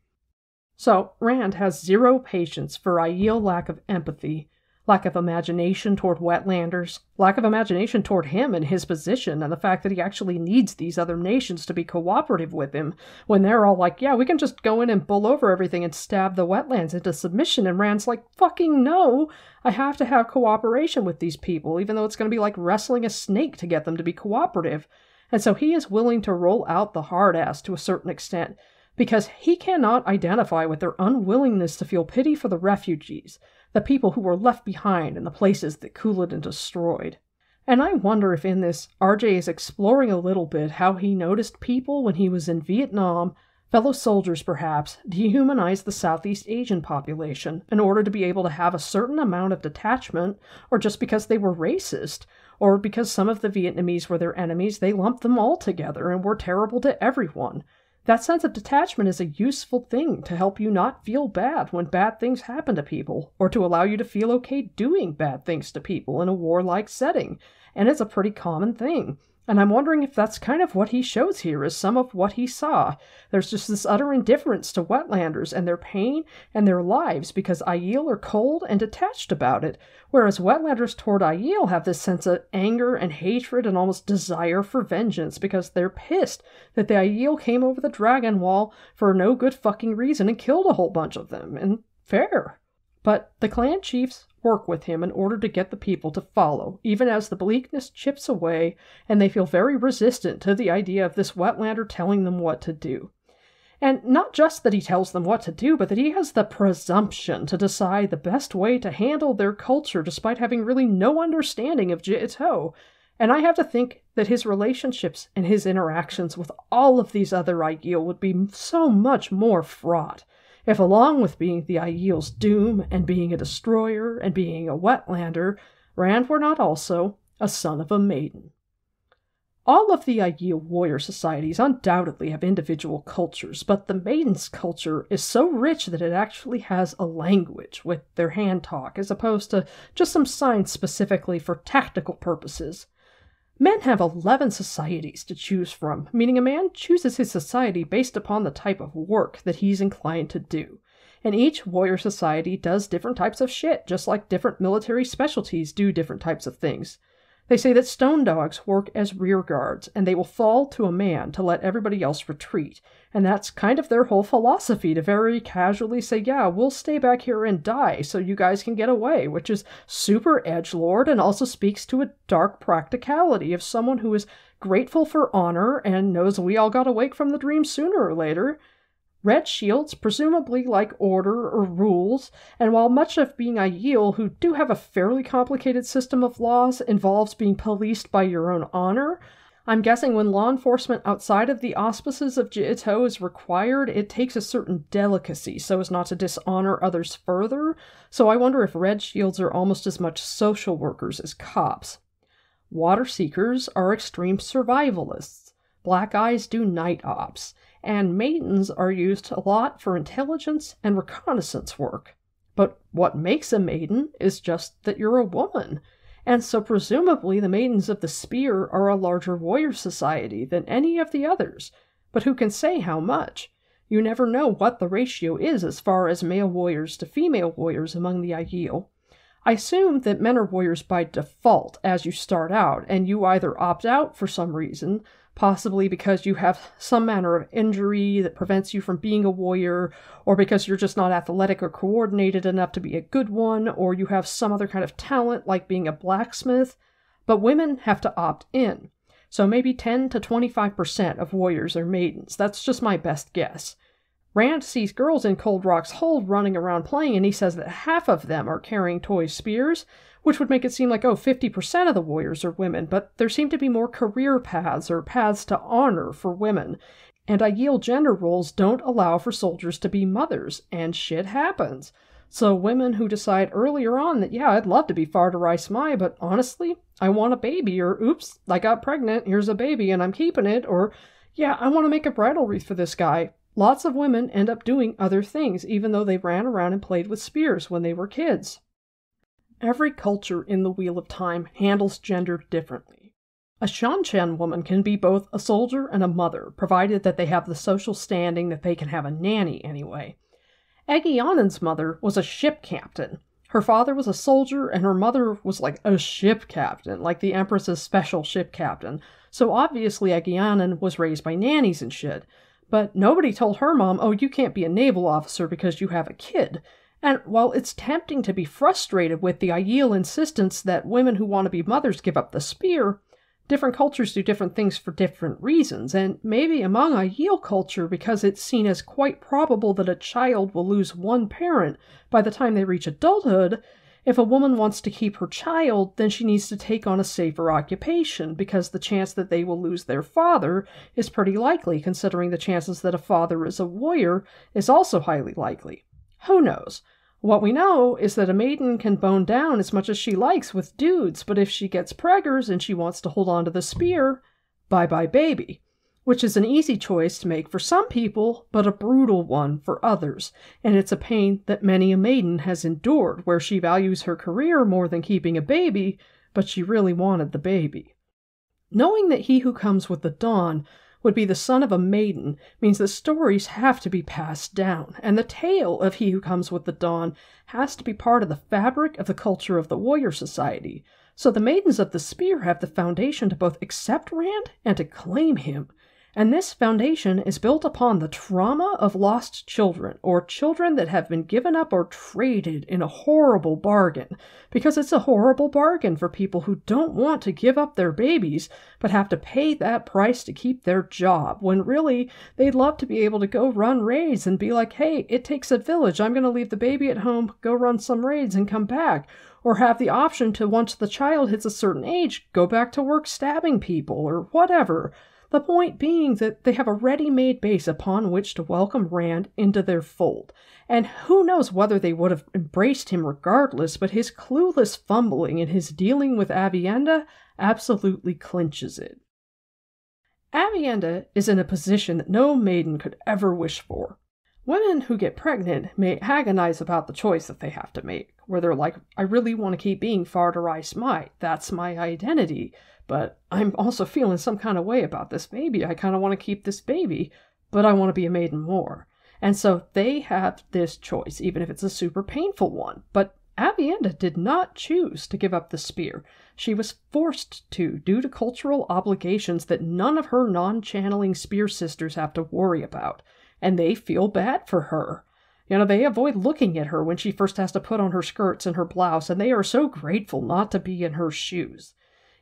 So Rand has zero patience for Aiel lack of empathy. lack of imagination toward Wetlanders, lack of imagination toward him and his position, and the fact that he actually needs these other nations to be cooperative with him, when they're all like, yeah, we can just go in and bull over everything and stab the Wetlands into submission, and Rand's like, fucking no, I have to have cooperation with these people, even though it's going to be like wrestling a snake to get them to be cooperative. And so he is willing to roll out the hard ass to a certain extent, because he cannot identify with their unwillingness to feel pity for the refugees, the people who were left behind in the places that Couladin destroyed. And I wonder if in this, R J is exploring a little bit how he noticed people when he was in Vietnam, fellow soldiers perhaps, dehumanize the Southeast Asian population in order to be able to have a certain amount of detachment, or just because they were racist, or because some of the Vietnamese were their enemies, they lumped them all together and were terrible to everyone. That sense of detachment is a useful thing to help you not feel bad when bad things happen to people, or to allow you to feel okay doing bad things to people in a warlike setting, and it's a pretty common thing. And I'm wondering if that's kind of what he shows here is some of what he saw. There's just this utter indifference to Wetlanders and their pain and their lives because Aiel are cold and detached about it, whereas Wetlanders toward Aiel have this sense of anger and hatred and almost desire for vengeance because they're pissed that the Aiel came over the Dragon Wall for no good fucking reason and killed a whole bunch of them, and fair. But the clan chiefs work with him in order to get the people to follow, even as the bleakness chips away and they feel very resistant to the idea of this Wetlander telling them what to do. And not just that he tells them what to do, but that he has the presumption to decide the best way to handle their culture despite having really no understanding of Jitto. And I have to think that his relationships and his interactions with all of these other Aiel would be so much more fraught if, along with being the Aiel's doom, and being a destroyer, and being a Wetlander, Rand were not also a son of a maiden. All of the Aiel warrior societies undoubtedly have individual cultures, but the maiden's culture is so rich that it actually has a language with their hand talk, as opposed to just some signs specifically for tactical purposes. Men have eleven societies to choose from, meaning a man chooses his society based upon the type of work that he's inclined to do. And each warrior society does different types of shit, just like different military specialties do different types of things. They say that stone dogs work as rear guards, and they will fall to a man to let everybody else retreat. And that's kind of their whole philosophy, to very casually say, yeah, we'll stay back here and die so you guys can get away, which is super edgelord and also speaks to a dark practicality of someone who is grateful for honor and knows we all got awake from the dream sooner or later. Red shields presumably like order or rules, and while much of being Aiel, who do have a fairly complicated system of laws, involves being policed by your own honor, I'm guessing when law enforcement outside of the auspices of Jitto is required, it takes a certain delicacy so as not to dishonor others further, so I wonder if red shields are almost as much social workers as cops. Water seekers are extreme survivalists. Black eyes do night ops, and maidens are used a lot for intelligence and reconnaissance work. But what makes a maiden is just that you're a woman, and so presumably the Maidens of the Spear are a larger warrior society than any of the others, but who can say how much? You never know what the ratio is as far as male warriors to female warriors among the Aiel. I assume that men are warriors by default as you start out, and you either opt out for some reason, possibly because you have some manner of injury that prevents you from being a warrior, or because you're just not athletic or coordinated enough to be a good one, or you have some other kind of talent like being a blacksmith, but women have to opt in. So maybe ten to twenty-five percent of warriors are maidens. That's just my best guess. Rand sees girls in Cold Rock's Hold running around playing, and he says that half of them are carrying toy spears, which would make it seem like, oh, fifty percent of the warriors are women, but there seem to be more career paths or paths to honor for women, and Aiel gender roles don't allow for soldiers to be mothers, and shit happens. So women who decide earlier on that, yeah, I'd love to be Farda Rice Mai, but honestly, I want a baby, or oops, I got pregnant, here's a baby, and I'm keeping it, or yeah, I want to make a bridal wreath for this guy. Lots of women end up doing other things, even though they ran around and played with spears when they were kids. Every culture in the Wheel of Time handles gender differently. A Shanchan woman can be both a soldier and a mother, provided that they have the social standing that they can have a nanny anyway. Agianan's mother was a ship captain, Her father was a soldier, and her mother was like a ship captain, like the Empress's special ship captain. So obviously Agianan was raised by nannies and shit. But nobody told her mom, oh, you can't be a naval officer because you have a kid. And while it's tempting to be frustrated with the Aiel insistence that women who want to be mothers give up the spear, different cultures do different things for different reasons, and maybe among Aiel culture, because it's seen as quite probable that a child will lose one parent by the time they reach adulthood, if a woman wants to keep her child, then she needs to take on a safer occupation, because the chance that they will lose their father is pretty likely, considering the chances that a father is a warrior is also highly likely. Who knows? What we know is that a maiden can bone down as much as she likes with dudes, but if she gets preggers and she wants to hold on to the spear, bye-bye baby. Which is an easy choice to make for some people, but a brutal one for others, and it's a pain that many a maiden has endured, where she values her career more than keeping a baby, but she really wanted the baby. Knowing that he who comes with the dawn would be the son of a maiden means the stories have to be passed down, and the tale of he who comes with the dawn has to be part of the fabric of the culture of the warrior society. So the Maidens of the Spear have the foundation to both accept Rand and to claim him. And this foundation is built upon the trauma of lost children, or children that have been given up or traded in a horrible bargain, because it's a horrible bargain for people who don't want to give up their babies, but have to pay that price to keep their job, when really, they'd love to be able to go run raids and be like, hey, it takes a village, I'm going to leave the baby at home, go run some raids and come back. Or have the option to, once the child hits a certain age, go back to work stabbing people, or whatever. The point being that they have a ready-made base upon which to welcome Rand into their fold. And who knows whether they would have embraced him regardless, but his clueless fumbling and his dealing with Aviendha absolutely clinches it. Aviendha is in a position that no maiden could ever wish for. Women who get pregnant may agonize about the choice that they have to make, where they're like, I really want to keep being Fardarais Mai, that's my identity, but I'm also feeling some kind of way about this baby, I kind of want to keep this baby, but I want to be a maiden more. And so they have this choice, even if it's a super painful one, but Aviendha did not choose to give up the spear. She was forced to due to cultural obligations that none of her non-channeling spear sisters have to worry about. And they feel bad for her. You know, they avoid looking at her when she first has to put on her skirts and her blouse, and they are so grateful not to be in her shoes.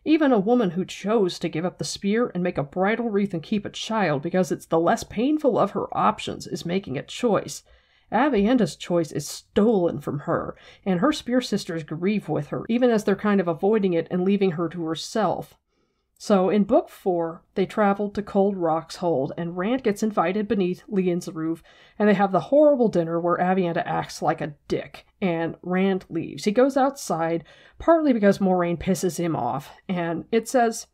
Even a woman who chose to give up the spear and make a bridal wreath and keep a child because it's the less painful of her options is making a choice. Aviendha's choice is stolen from her, and her spear sisters grieve with her, even as they're kind of avoiding it and leaving her to herself. So, in Book four, they travel to Cold Rock's Hold, and Rand gets invited beneath Lian's roof, and they have the horrible dinner where Aviendha acts like a dick, and Rand leaves. He goes outside, partly because Moraine pisses him off, and it says,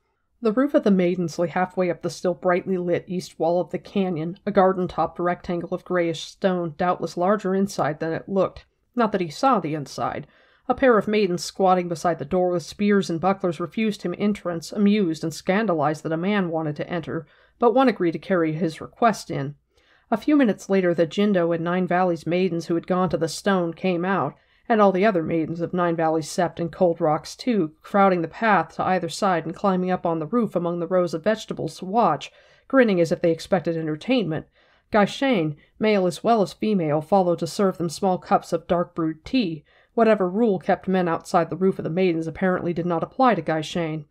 the roof of the Maidens lay halfway up the still brightly lit east wall of the canyon, a garden-topped rectangle of grayish stone, doubtless larger inside than it looked. Not that he saw the inside. A pair of maidens squatting beside the door with spears and bucklers refused him entrance, amused and scandalized that a man wanted to enter, but one agreed to carry his request in. A few minutes later the Jindo and Nine Valleys maidens who had gone to the stone came out, and all the other maidens of Nine Valleys Sept and Cold Rocks too, crowding the path to either side and climbing up on the roof among the rows of vegetables to watch, grinning as if they expected entertainment. Goshien, male as well as female, followed to serve them small cups of dark-brewed tea. Whatever rule kept men outside the roof of the Maidens apparently did not apply to Goshien.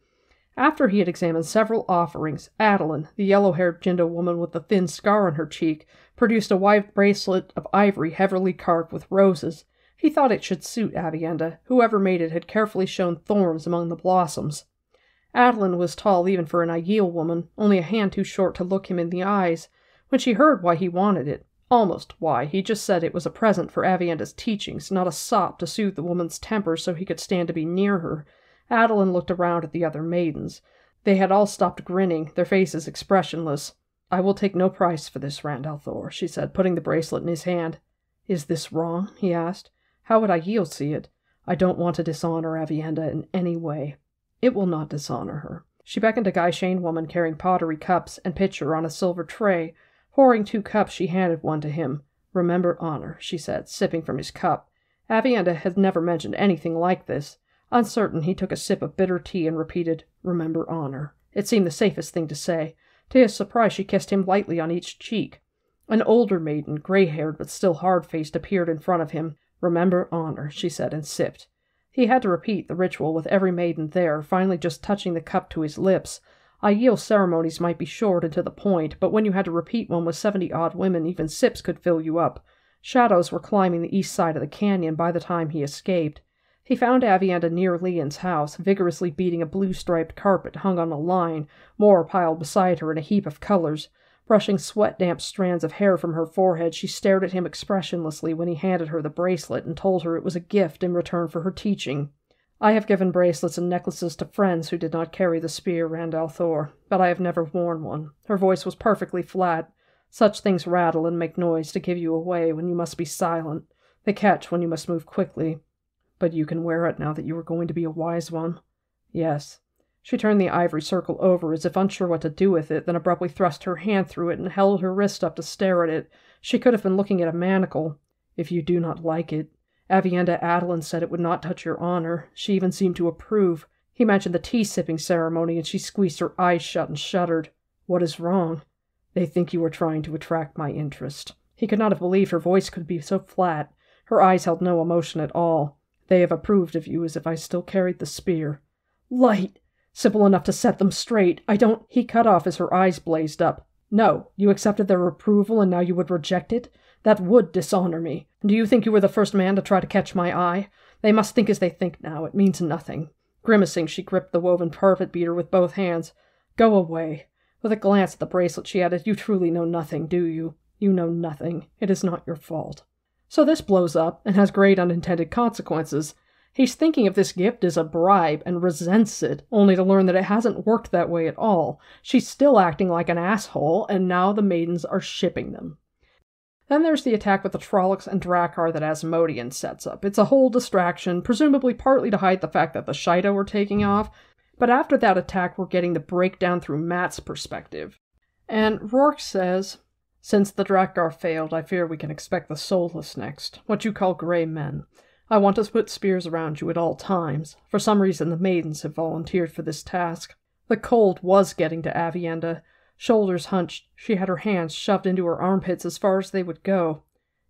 After he had examined several offerings, Adeline, the yellow-haired Jindo woman with the thin scar on her cheek, produced a wide bracelet of ivory heavily carved with roses. He thought it should suit Aviendha. Whoever made it had carefully shown thorns among the blossoms. Adeline was tall even for an Aiel woman, only a hand too short to look him in the eyes, when she heard why he wanted it. Almost why, he just said it was a present for Aviendha's teachings, not a sop to soothe the woman's temper so he could stand to be near her. Adeline looked around at the other maidens. They had all stopped grinning, their faces expressionless. I will take no price for this, Rand Althor, she said, putting the bracelet in his hand. Is this wrong? He asked. How would Aiel see it? I don't want to dishonor Aviendha in any way. It will not dishonor her. She beckoned a Goshien woman carrying pottery cups and pitcher on a silver tray. Pouring two cups, she handed one to him. Remember honor, she said, sipping from his cup. Aviendha had never mentioned anything like this. Uncertain, he took a sip of bitter tea and repeated, "Remember honor." It seemed the safest thing to say. To his surprise, she kissed him lightly on each cheek. An older maiden, gray-haired but still hard-faced, appeared in front of him. "Remember honor," she said, and sipped. He had to repeat the ritual with every maiden there, finally just touching the cup to his lips. Aiel ceremonies might be short and to the point, but when you had to repeat one with seventy-odd women, even sips could fill you up. Shadows were climbing the east side of the canyon by the time he escaped. He found Aviendha near Lian's house, vigorously beating a blue-striped carpet hung on a line, more piled beside her in a heap of colors. Brushing sweat-damp strands of hair from her forehead, she stared at him expressionlessly when he handed her the bracelet and told her it was a gift in return for her teaching. "I have given bracelets and necklaces to friends who did not carry the spear, Randall Thor, but I have never worn one." Her voice was perfectly flat. "Such things rattle and make noise to give you away when you must be silent. They catch when you must move quickly. But you can wear it now that you are going to be a wise one." "Yes." She turned the ivory circle over as if unsure what to do with it, then abruptly thrust her hand through it and held her wrist up to stare at it. She could have been looking at a manacle. "If you do not like it, Aviendha Adelin said it would not touch your honor. She even seemed to approve. He mentioned the tea-sipping ceremony, and she squeezed her eyes shut and shuddered. What is wrong?" "They think you are trying to attract my interest." He could not have believed her voice could be so flat. Her eyes held no emotion at all. "They have approved of you as if I still carried the spear." "Light! Simple enough to set them straight. I don't—" He cut off as her eyes blazed up. "No, you accepted their approval and now you would reject it? That would dishonor me. Do you think you were the first man to try to catch my eye? They must think as they think now. It means nothing." Grimacing, she gripped the woven carpet beater with both hands. "Go away." With a glance at the bracelet, she added, "You truly know nothing, do you? You know nothing. It is not your fault." So this blows up and has great unintended consequences. He's thinking of this gift as a bribe and resents it, only to learn that it hasn't worked that way at all. She's still acting like an asshole, and now the maidens are shipping them. Then there's the attack with the Trollocs and Drakkar that Asmodean sets up. It's a whole distraction, presumably partly to hide the fact that the Shaido are taking off, but after that attack we're getting the breakdown through Matt's perspective. And Rhuarc says, "Since the Drakkar failed, I fear we can expect the soulless next, what you call grey men. I want to put spears around you at all times. For some reason, the maidens have volunteered for this task." The cold was getting to Aviendha. Shoulders hunched, she had her hands shoved into her armpits as far as they would go.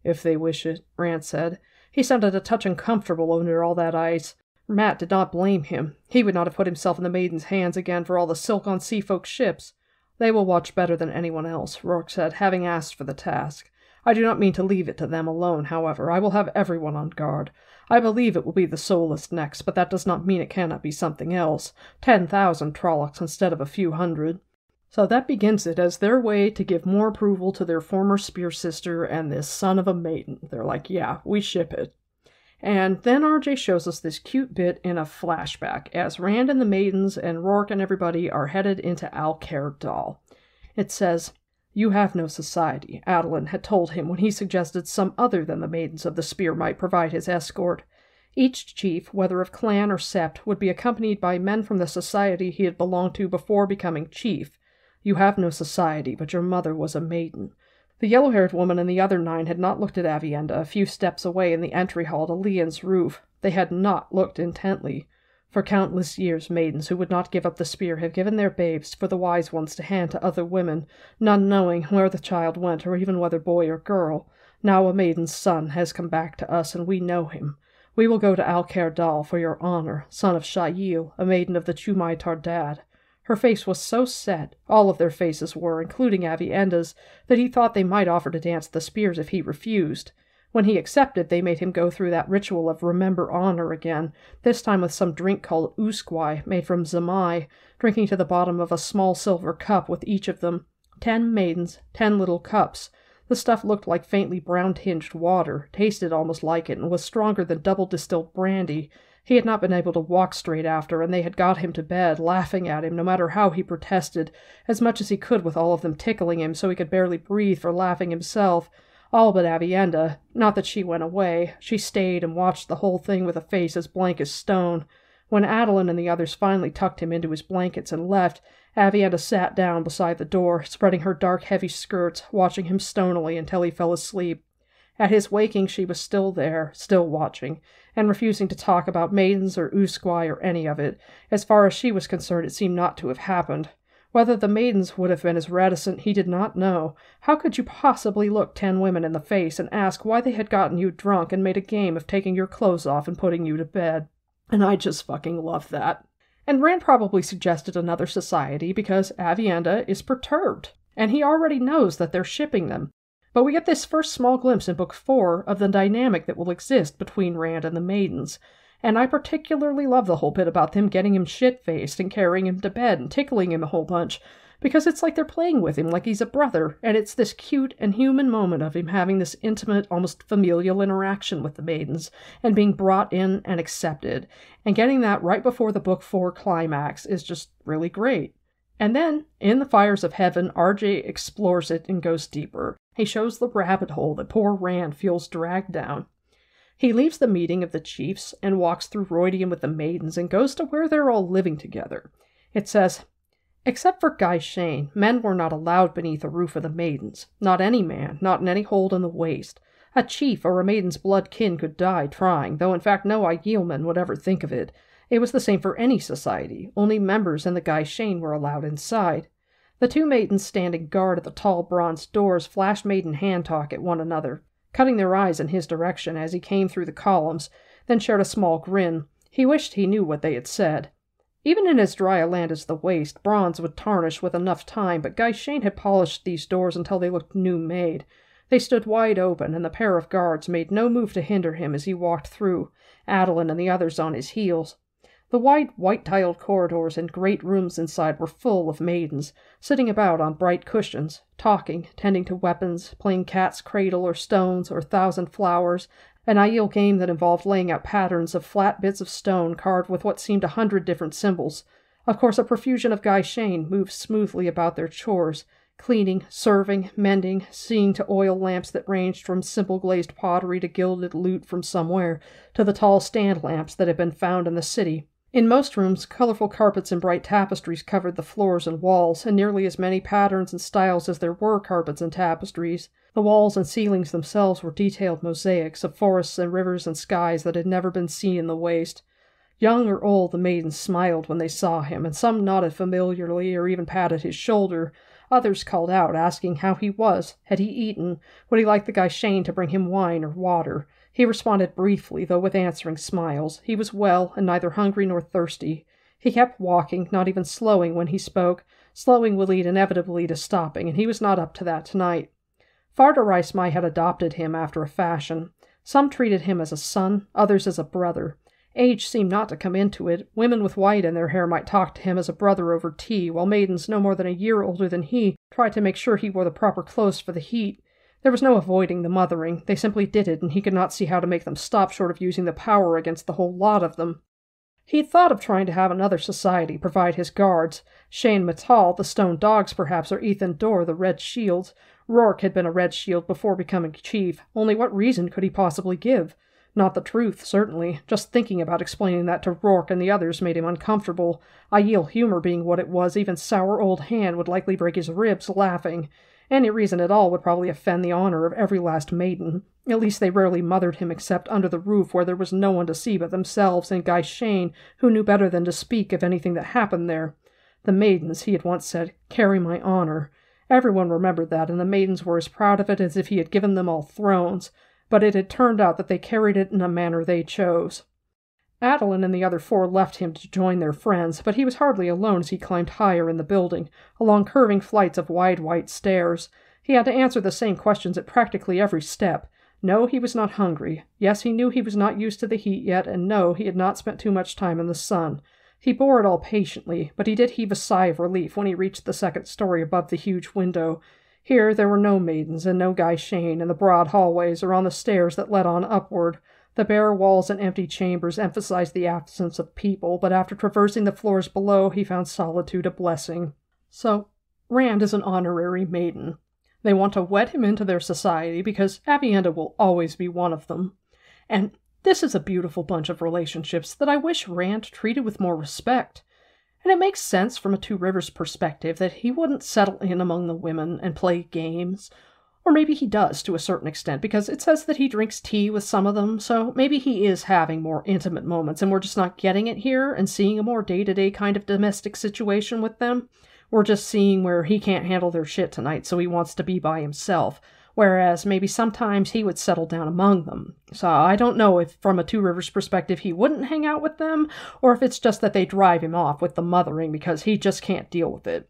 "If they wish it," Rand said. He sounded a touch uncomfortable under all that ice. Matt did not blame him. He would not have put himself in the maidens' hands again for all the silk on seafolk ships. "They will watch better than anyone else," Rhuarc said, having asked for the task. "I do not mean to leave it to them alone, however. I will have everyone on guard. I believe it will be the soulless next, but that does not mean it cannot be something else. Ten thousand Trollocs instead of a few hundred." So that begins it as their way to give more approval to their former spear sister and this son of a maiden. They're like, yeah, we ship it. And then R J shows us this cute bit in a flashback as Rand and the maidens and Rhuarc and everybody are headed into Alcair Dal. It says, "You have no society," Adelin had told him when he suggested some other than the maidens of the spear might provide his escort. Each chief, whether of clan or sept, would be accompanied by men from the society he had belonged to before becoming chief. "You have no society, but your mother was a maiden." The yellow-haired woman and the other nine had not looked at Aviendha a few steps away in the entry hall to Lian's roof. They had not looked intently. For countless years, maidens who would not give up the spear have given their babes for the wise ones to hand to other women, none knowing where the child went or even whether boy or girl. Now a maiden's son has come back to us, and we know him. "We will go to Alcair Dal for your honor, son of Shaiil, a maiden of the Chumai Taardad." Her face was so set, all of their faces were, including Aviendha's, that he thought they might offer to dance the spears if he refused. When he accepted, they made him go through that ritual of remember honor again, this time with some drink called usquai, made from zamai, drinking to the bottom of a small silver cup with each of them. Ten maidens, ten little cups. The stuff looked like faintly brown-tinged water, tasted almost like it, and was stronger than double-distilled brandy. He had not been able to walk straight after, and they had got him to bed, laughing at him no matter how he protested, as much as he could with all of them tickling him so he could barely breathe for laughing himself. All but Aviendha. Not that she went away. She stayed and watched the whole thing with a face as blank as stone. When Adelin and the others finally tucked him into his blankets and left, Aviendha sat down beside the door, spreading her dark, heavy skirts, watching him stonily until he fell asleep. At his waking, she was still there, still watching, and refusing to talk about maidens or Usquai or any of it. As far as she was concerned, it seemed not to have happened. Whether the maidens would have been as reticent, he did not know. How could you possibly look ten women in the face and ask why they had gotten you drunk and made a game of taking your clothes off and putting you to bed? And I just fucking love that. And Rand probably suggested another society because Aviendha is perturbed, and he already knows that they're shipping them. But we get this first small glimpse in Book four of the dynamic that will exist between Rand and the Maidens, and I particularly love the whole bit about them getting him shit-faced and carrying him to bed and tickling him a whole bunch, because it's like they're playing with him like he's a brother, and it's this cute and human moment of him having this intimate, almost familial interaction with the Maidens, and being brought in and accepted, and getting that right before the Book four climax is just really great. And then, in the Fires of Heaven, R J explores it and goes deeper. He shows the rabbit hole that poor Rand feels dragged down. He leaves the meeting of the chiefs and walks through Rhuidean with the maidens and goes to where they're all living together. It says, "Except for Goshien, men were not allowed beneath the roof of the maidens. Not any man, not in any hold in the waste. A chief or a maiden's blood kin could die trying, though in fact no Aielman would ever think of it. It was the same for any society. Only members and the Goshien were allowed inside. The two maidens standing guard at the tall bronze doors flashed maiden hand talk at one another, cutting their eyes in his direction as he came through the columns, then shared a small grin. He wished he knew what they had said. Even in as dry a land as the waste, bronze would tarnish with enough time, but Goshien had polished these doors until they looked new-made. They stood wide open, and the pair of guards made no move to hinder him as he walked through, Adeline and the others on his heels. The wide, white-tiled corridors and great rooms inside were full of maidens, sitting about on bright cushions, talking, tending to weapons, playing cat's cradle or stones or thousand flowers, an Aiel game that involved laying out patterns of flat bits of stone carved with what seemed a hundred different symbols. Of course, a profusion of Goshien moved smoothly about their chores, cleaning, serving, mending, seeing to oil lamps that ranged from simple glazed pottery to gilded loot from somewhere, to the tall stand lamps that had been found in the city. In most rooms, colorful carpets and bright tapestries covered the floors and walls, and nearly as many patterns and styles as there were carpets and tapestries. The walls and ceilings themselves were detailed mosaics of forests and rivers and skies that had never been seen in the waste. Young or old, the maidens smiled when they saw him, and some nodded familiarly or even patted his shoulder. Others called out, asking how he was, had he eaten, would he like the Goshien to bring him wine or water. He responded briefly, though with answering smiles. He was well, and neither hungry nor thirsty. He kept walking, not even slowing when he spoke. Slowing would lead inevitably to stopping, and he was not up to that tonight. Fardoreismai had adopted him after a fashion. Some treated him as a son, others as a brother. Age seemed not to come into it. Women with white in their hair might talk to him as a brother over tea, while maidens no more than a year older than he tried to make sure he wore the proper clothes for the heat. There was no avoiding the mothering. They simply did it, and he could not see how to make them stop short of using the power against the whole lot of them. He thought of trying to have another society provide his guards. Shane Metal, the Stone Dogs perhaps, or Ethan Dor, the Red Shields. Rhuarc had been a Red Shield before becoming chief. Only what reason could he possibly give? Not the truth, certainly. Just thinking about explaining that to Rhuarc and the others made him uncomfortable. Aiel humor being what it was, even sour old Han would likely break his ribs laughing. Any reason at all would probably offend the honor of every last maiden. At least they rarely mothered him except under the roof where there was no one to see but themselves and Goshien, who knew better than to speak of anything that happened there. The maidens, he had once said, carry my honor. Everyone remembered that, and the maidens were as proud of it as if he had given them all thrones, but it had turned out that they carried it in a manner they chose. Adeline and the other four left him to join their friends, but he was hardly alone as he climbed higher in the building, along curving flights of wide white stairs. He had to answer the same questions at practically every step. No, he was not hungry. Yes, he knew he was not used to the heat yet, and no, he had not spent too much time in the sun. He bore it all patiently, but he did heave a sigh of relief when he reached the second story above the huge window. Here there were no maidens and no Goshien in the broad hallways or on the stairs that led on upward. The bare walls and empty chambers emphasized the absence of people, but after traversing the floors below, he found solitude a blessing. So, Rand is an honorary maiden. They want to wed him into their society because Aviendha will always be one of them. And this is a beautiful bunch of relationships that I wish Rand treated with more respect. And it makes sense from a Two Rivers perspective that he wouldn't settle in among the women and play games, Or maybe he does to a certain extent, because it says that he drinks tea with some of them, so maybe he is having more intimate moments and we're just not getting it here and seeing a more day-to-day kind of domestic situation with them. We're just seeing where he can't handle their shit tonight, so he wants to be by himself, whereas maybe sometimes he would settle down among them. So I don't know if from a Two Rivers perspective he wouldn't hang out with them, or if it's just that they drive him off with the mothering because he just can't deal with it.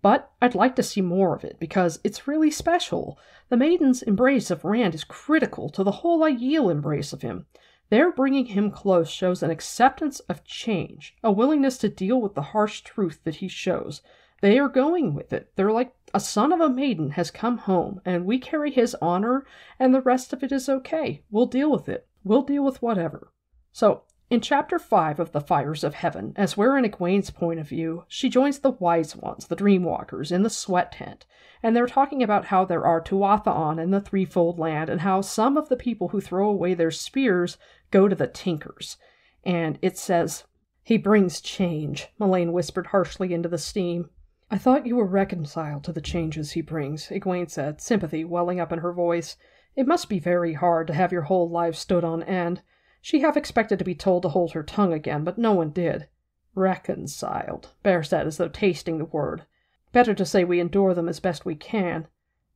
But I'd like to see more of it, because it's really special. The Maiden's embrace of Rand is critical to the whole Aiel embrace of him. Their bringing him close shows an acceptance of change, a willingness to deal with the harsh truth that he shows. They are going with it. They're like, a son of a maiden has come home, and we carry his honor, and the rest of it is okay. We'll deal with it. We'll deal with whatever. So, in Chapter five of The Fires of Heaven, as we're in Egwene's point of view, she joins the Wise Ones, the Dreamwalkers, in the sweat tent, and they're talking about how there are Tuatha-On in the Threefold Land, and how some of the people who throw away their spears go to the Tinkers. And it says, "He brings change," Melaine whispered harshly into the steam. "I thought you were reconciled to the changes he brings," Egwene said, sympathy welling up in her voice. "It must be very hard to have your whole life stood on end." She half expected to be told to hold her tongue again, but no one did. "Reconciled," Bair said, as though tasting the word. "Better to say we endure them as best we can.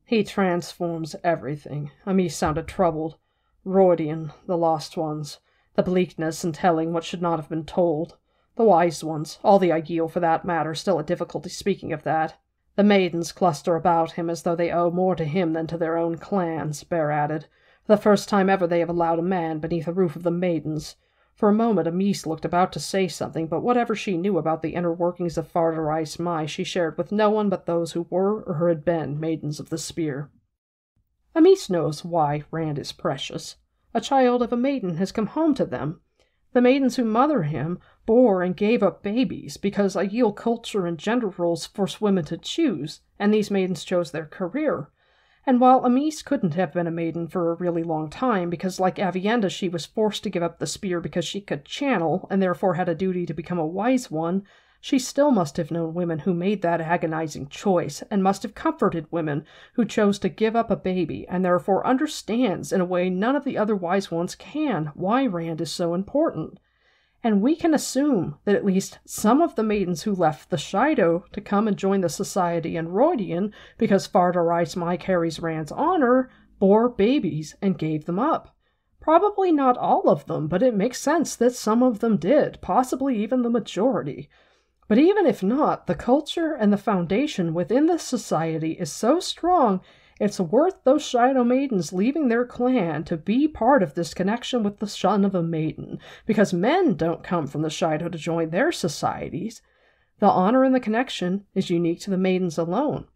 He transforms everything." Amis sounded troubled. "Rhuidean, the Lost Ones, the bleakness and telling what should not have been told. The Wise Ones, all the Aiel for that matter, still a difficulty speaking of that. The Maidens cluster about him as though they owe more to him than to their own clans," Bair added. "The first time ever they have allowed a man beneath the roof of the Maidens." For a moment Amis looked about to say something, but whatever she knew about the inner workings of Farder Aes Mai she shared with no one but those who were or had been Maidens of the Spear. Amis knows why Rand is precious. A child of a maiden has come home to them. The maidens who mother him bore and gave up babies because Aiel culture and gender roles force women to choose, and these maidens chose their career. And while Amis couldn't have been a maiden for a really long time, because like Aviendha she was forced to give up the spear because she could channel, and therefore had a duty to become a wise one, she still must have known women who made that agonizing choice, and must have comforted women who chose to give up a baby, and therefore understands in a way none of the other wise ones can why Rand is so important. And we can assume that at least some of the maidens who left the Shaido to come and join the Society in Rhuidean, because Farder Aes Mai carries Rand's honor, bore babies and gave them up. Probably not all of them, but it makes sense that some of them did, possibly even the majority. But even if not, the culture and the foundation within the Society is so strong it's worth those Shaido maidens leaving their clan to be part of this connection with the son of a maiden, because men don't come from the Shaido to join their societies. The honor and the connection is unique to the maidens alone.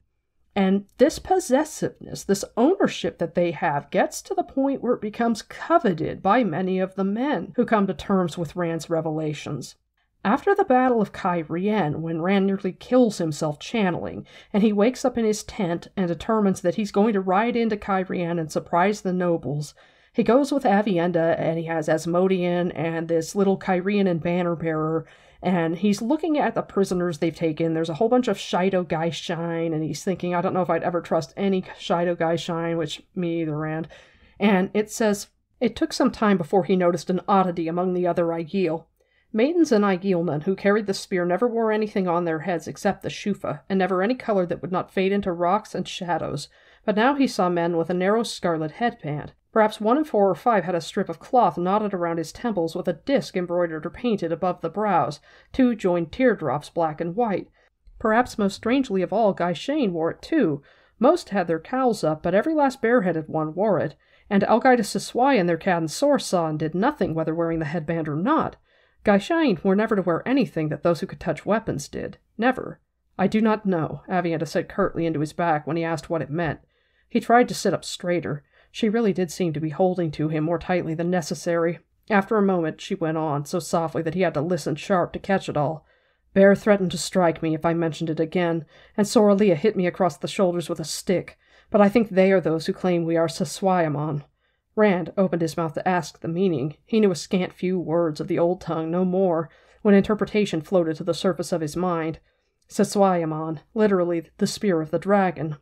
And this possessiveness, this ownership that they have, gets to the point where it becomes coveted by many of the men who come to terms with Rand's revelations. After the Battle of Cairhien, when Rand nearly kills himself channeling, and he wakes up in his tent and determines that he's going to ride into Cairhien and surprise the nobles, he goes with Aviendha, and he has Asmodian and this little Cairhien and banner-bearer, and he's looking at the prisoners they've taken. There's a whole bunch of Shaido Gaishine, and he's thinking, I don't know if I'd ever trust any Shaido Gaishine, which me either, Rand. And it says, it took some time before he noticed an oddity among the other Aiel. Maidens and Aiel men who carried the spear never wore anything on their heads except the shufah, and never any color that would not fade into rocks and shadows, but now he saw men with a narrow scarlet headband. Perhaps one in four or five had a strip of cloth knotted around his temples with a disc embroidered or painted above the brows, two joined teardrops black and white. Perhaps most strangely of all, Gaishane wore it too. Most had their cowls up, but every last bareheaded one wore it, and Alcair Dal and their Cad and Sor saw and did nothing, whether wearing the headband or not. Gaishine were never to wear anything that those who could touch weapons did. Never. "I do not know," Aviendha said curtly into his back when he asked what it meant. He tried to sit up straighter. She really did seem to be holding to him more tightly than necessary. After a moment she went on, so softly that he had to listen sharp to catch it all. "Bair threatened to strike me if I mentioned it again, and Soralea hit me across the shoulders with a stick, but I think they are those who claim we are Saswayamon." Rand opened his mouth to ask the meaning. He knew a scant few words of the old tongue, no more, when interpretation floated to the surface of his mind. Saswayamon, literally the spear of the dragon.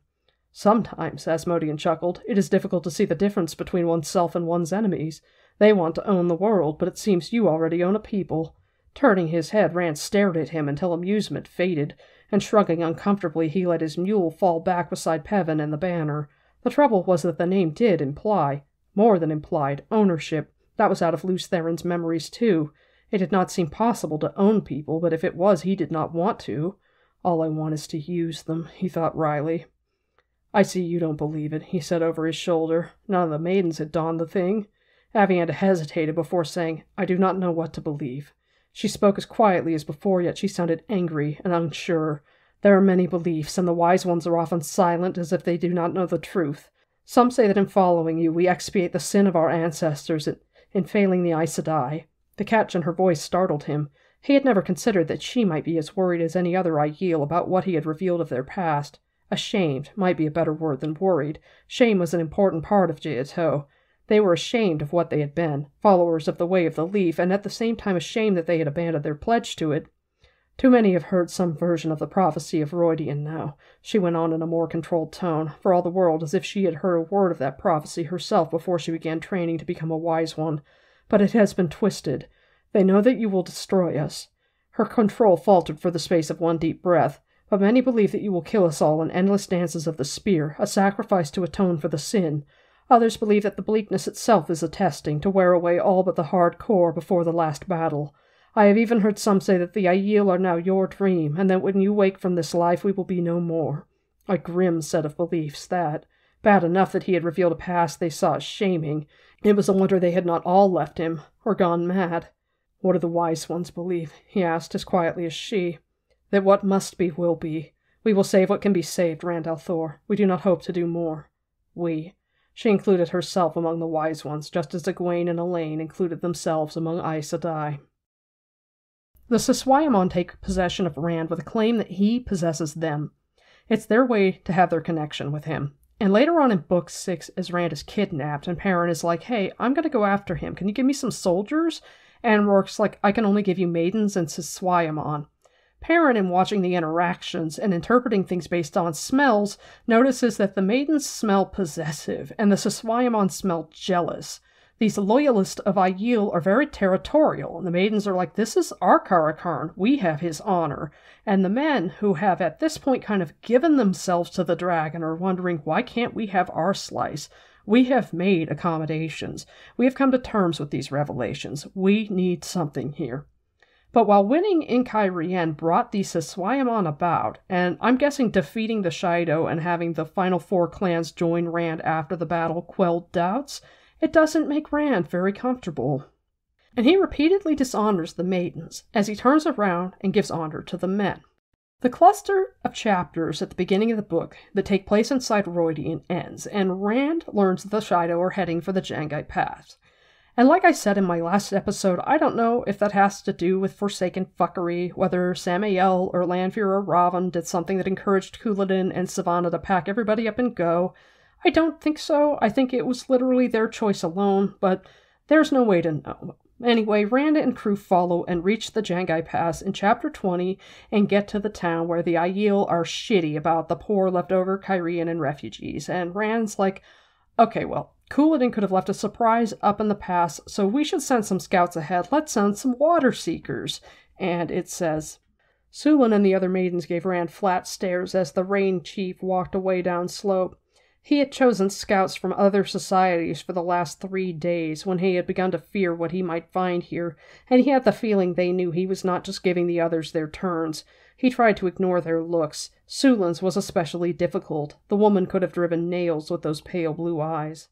Sometimes, Asmodean chuckled, it is difficult to see the difference between oneself and one's enemies. They want to own the world, but it seems you already own a people. Turning his head, Rand stared at him until amusement faded, and shrugging uncomfortably, he let his mule fall back beside Pevin and the banner. The trouble was that the name did imply, more than implied, ownership. That was out of Luce Theron's memories, too. It did not seem possible to own people, but if it was, he did not want to. All I want is to use them, he thought wryly. I see you don't believe it, he said over his shoulder. None of the maidens had donned the thing. Aviendha hesitated before saying, I do not know what to believe. She spoke as quietly as before, yet she sounded angry and unsure. There are many beliefs, and the wise ones are often silent as if they do not know the truth. Some say that in following you, we expiate the sin of our ancestors in, in failing the Aes Sedai. The catch in her voice startled him. He had never considered that she might be as worried as any other Aiel about what he had revealed of their past. Ashamed might be a better word than worried. Shame was an important part of Ja'atho. They were ashamed of what they had been, followers of the Way of the Leaf, and at the same time ashamed that they had abandoned their pledge to it. Too many have heard some version of the prophecy of Rhuidean now, she went on in a more controlled tone, for all the world as if she had heard a word of that prophecy herself before she began training to become a wise one. But it has been twisted. They know that you will destroy us. Her control faltered for the space of one deep breath. But many believe that you will kill us all in endless dances of the spear, a sacrifice to atone for the sin. Others believe that the bleakness itself is a testing, to wear away all but the hard core before the last battle. I have even heard some say that the Aiel are now your dream, and that when you wake from this life we will be no more. A grim set of beliefs, that. Bad enough that he had revealed a past they saw as shaming. It was a wonder they had not all left him, or gone mad. What do the wise ones believe? He asked as quietly as she. That what must be will be. We will save what can be saved, Rand Althor. We do not hope to do more. We. She included herself among the wise ones, just as Egwene and Elaine included themselves among Aes Sedai. The Siswaimon take possession of Rand with a claim that he possesses them. It's their way to have their connection with him. And later on in Book six, as Rand is kidnapped, and Perrin is like, hey, I'm going to go after him. Can you give me some soldiers? And Rourke's like, I can only give you maidens and Siswaimon. Perrin, in watching the interactions and interpreting things based on smells, notices that the maidens smell possessive, and the Siswaimon smell jealous. These loyalists of Aiel are very territorial, and the maidens are like, this is our Karakharn, we have his honor. And the men, who have at this point kind of given themselves to the dragon, are wondering, why can't we have our slice? We have made accommodations. We have come to terms with these revelations. We need something here. But while winning in Cairhien brought the Siswaimon about, and I'm guessing defeating the Shaido and having the final four clans join Rand after the battle quelled doubts, it doesn't make Rand very comfortable. And he repeatedly dishonors the maidens as he turns around and gives honor to the men. The cluster of chapters at the beginning of the book that take place inside Rhuidean ends, and Rand learns that the Shaido are heading for the Jangai Pass. And like I said in my last episode, I don't know if that has to do with Forsaken fuckery, whether Samael or Lanfear or Raven did something that encouraged Couladin and Sivana to pack everybody up and go. I don't think so. I think it was literally their choice alone, but there's no way to know. Anyway, Rand and crew follow and reach the Jangai Pass in Chapter twenty and get to the town where the Aiel are shitty about the poor leftover Cairhien and refugees. And Rand's like, okay, well, Couladin could have left a surprise up in the pass, so we should send some scouts ahead. Let's send some water seekers. And it says, Sulin and the other maidens gave Rand flat stares as the rain chief walked away down slope. He had chosen scouts from other societies for the last three days when he had begun to fear what he might find here, and he had the feeling they knew he was not just giving the others their turns. He tried to ignore their looks. Sulin's was especially difficult. The woman could have driven nails with those pale blue eyes.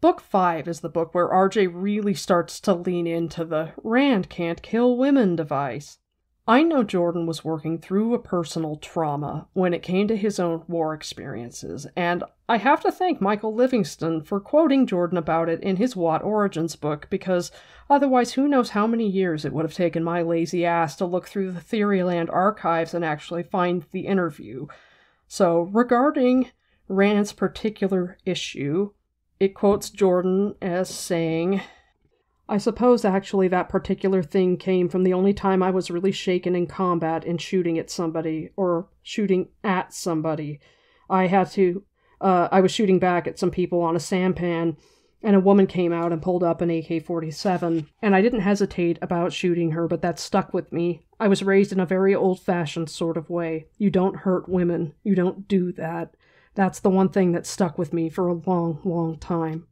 Book five is the book where R J really starts to lean into the Rand can't kill women device. I know Jordan was working through a personal trauma when it came to his own war experiences, and I have to thank Michael Livingston for quoting Jordan about it in his Watt Origins book, because otherwise who knows how many years it would have taken my lazy ass to look through the Theoryland archives and actually find the interview. So regarding Rand's particular issue, it quotes Jordan as saying, I suppose actually that particular thing came from the only time I was really shaken in combat in shooting at somebody, or shooting at somebody. I had to, uh, I was shooting back at some people on a sampan, and a woman came out and pulled up an A K forty-seven, and I didn't hesitate about shooting her, but that stuck with me. I was raised in a very old-fashioned sort of way. You don't hurt women. You don't do that. That's the one thing that stuck with me for a long, long time.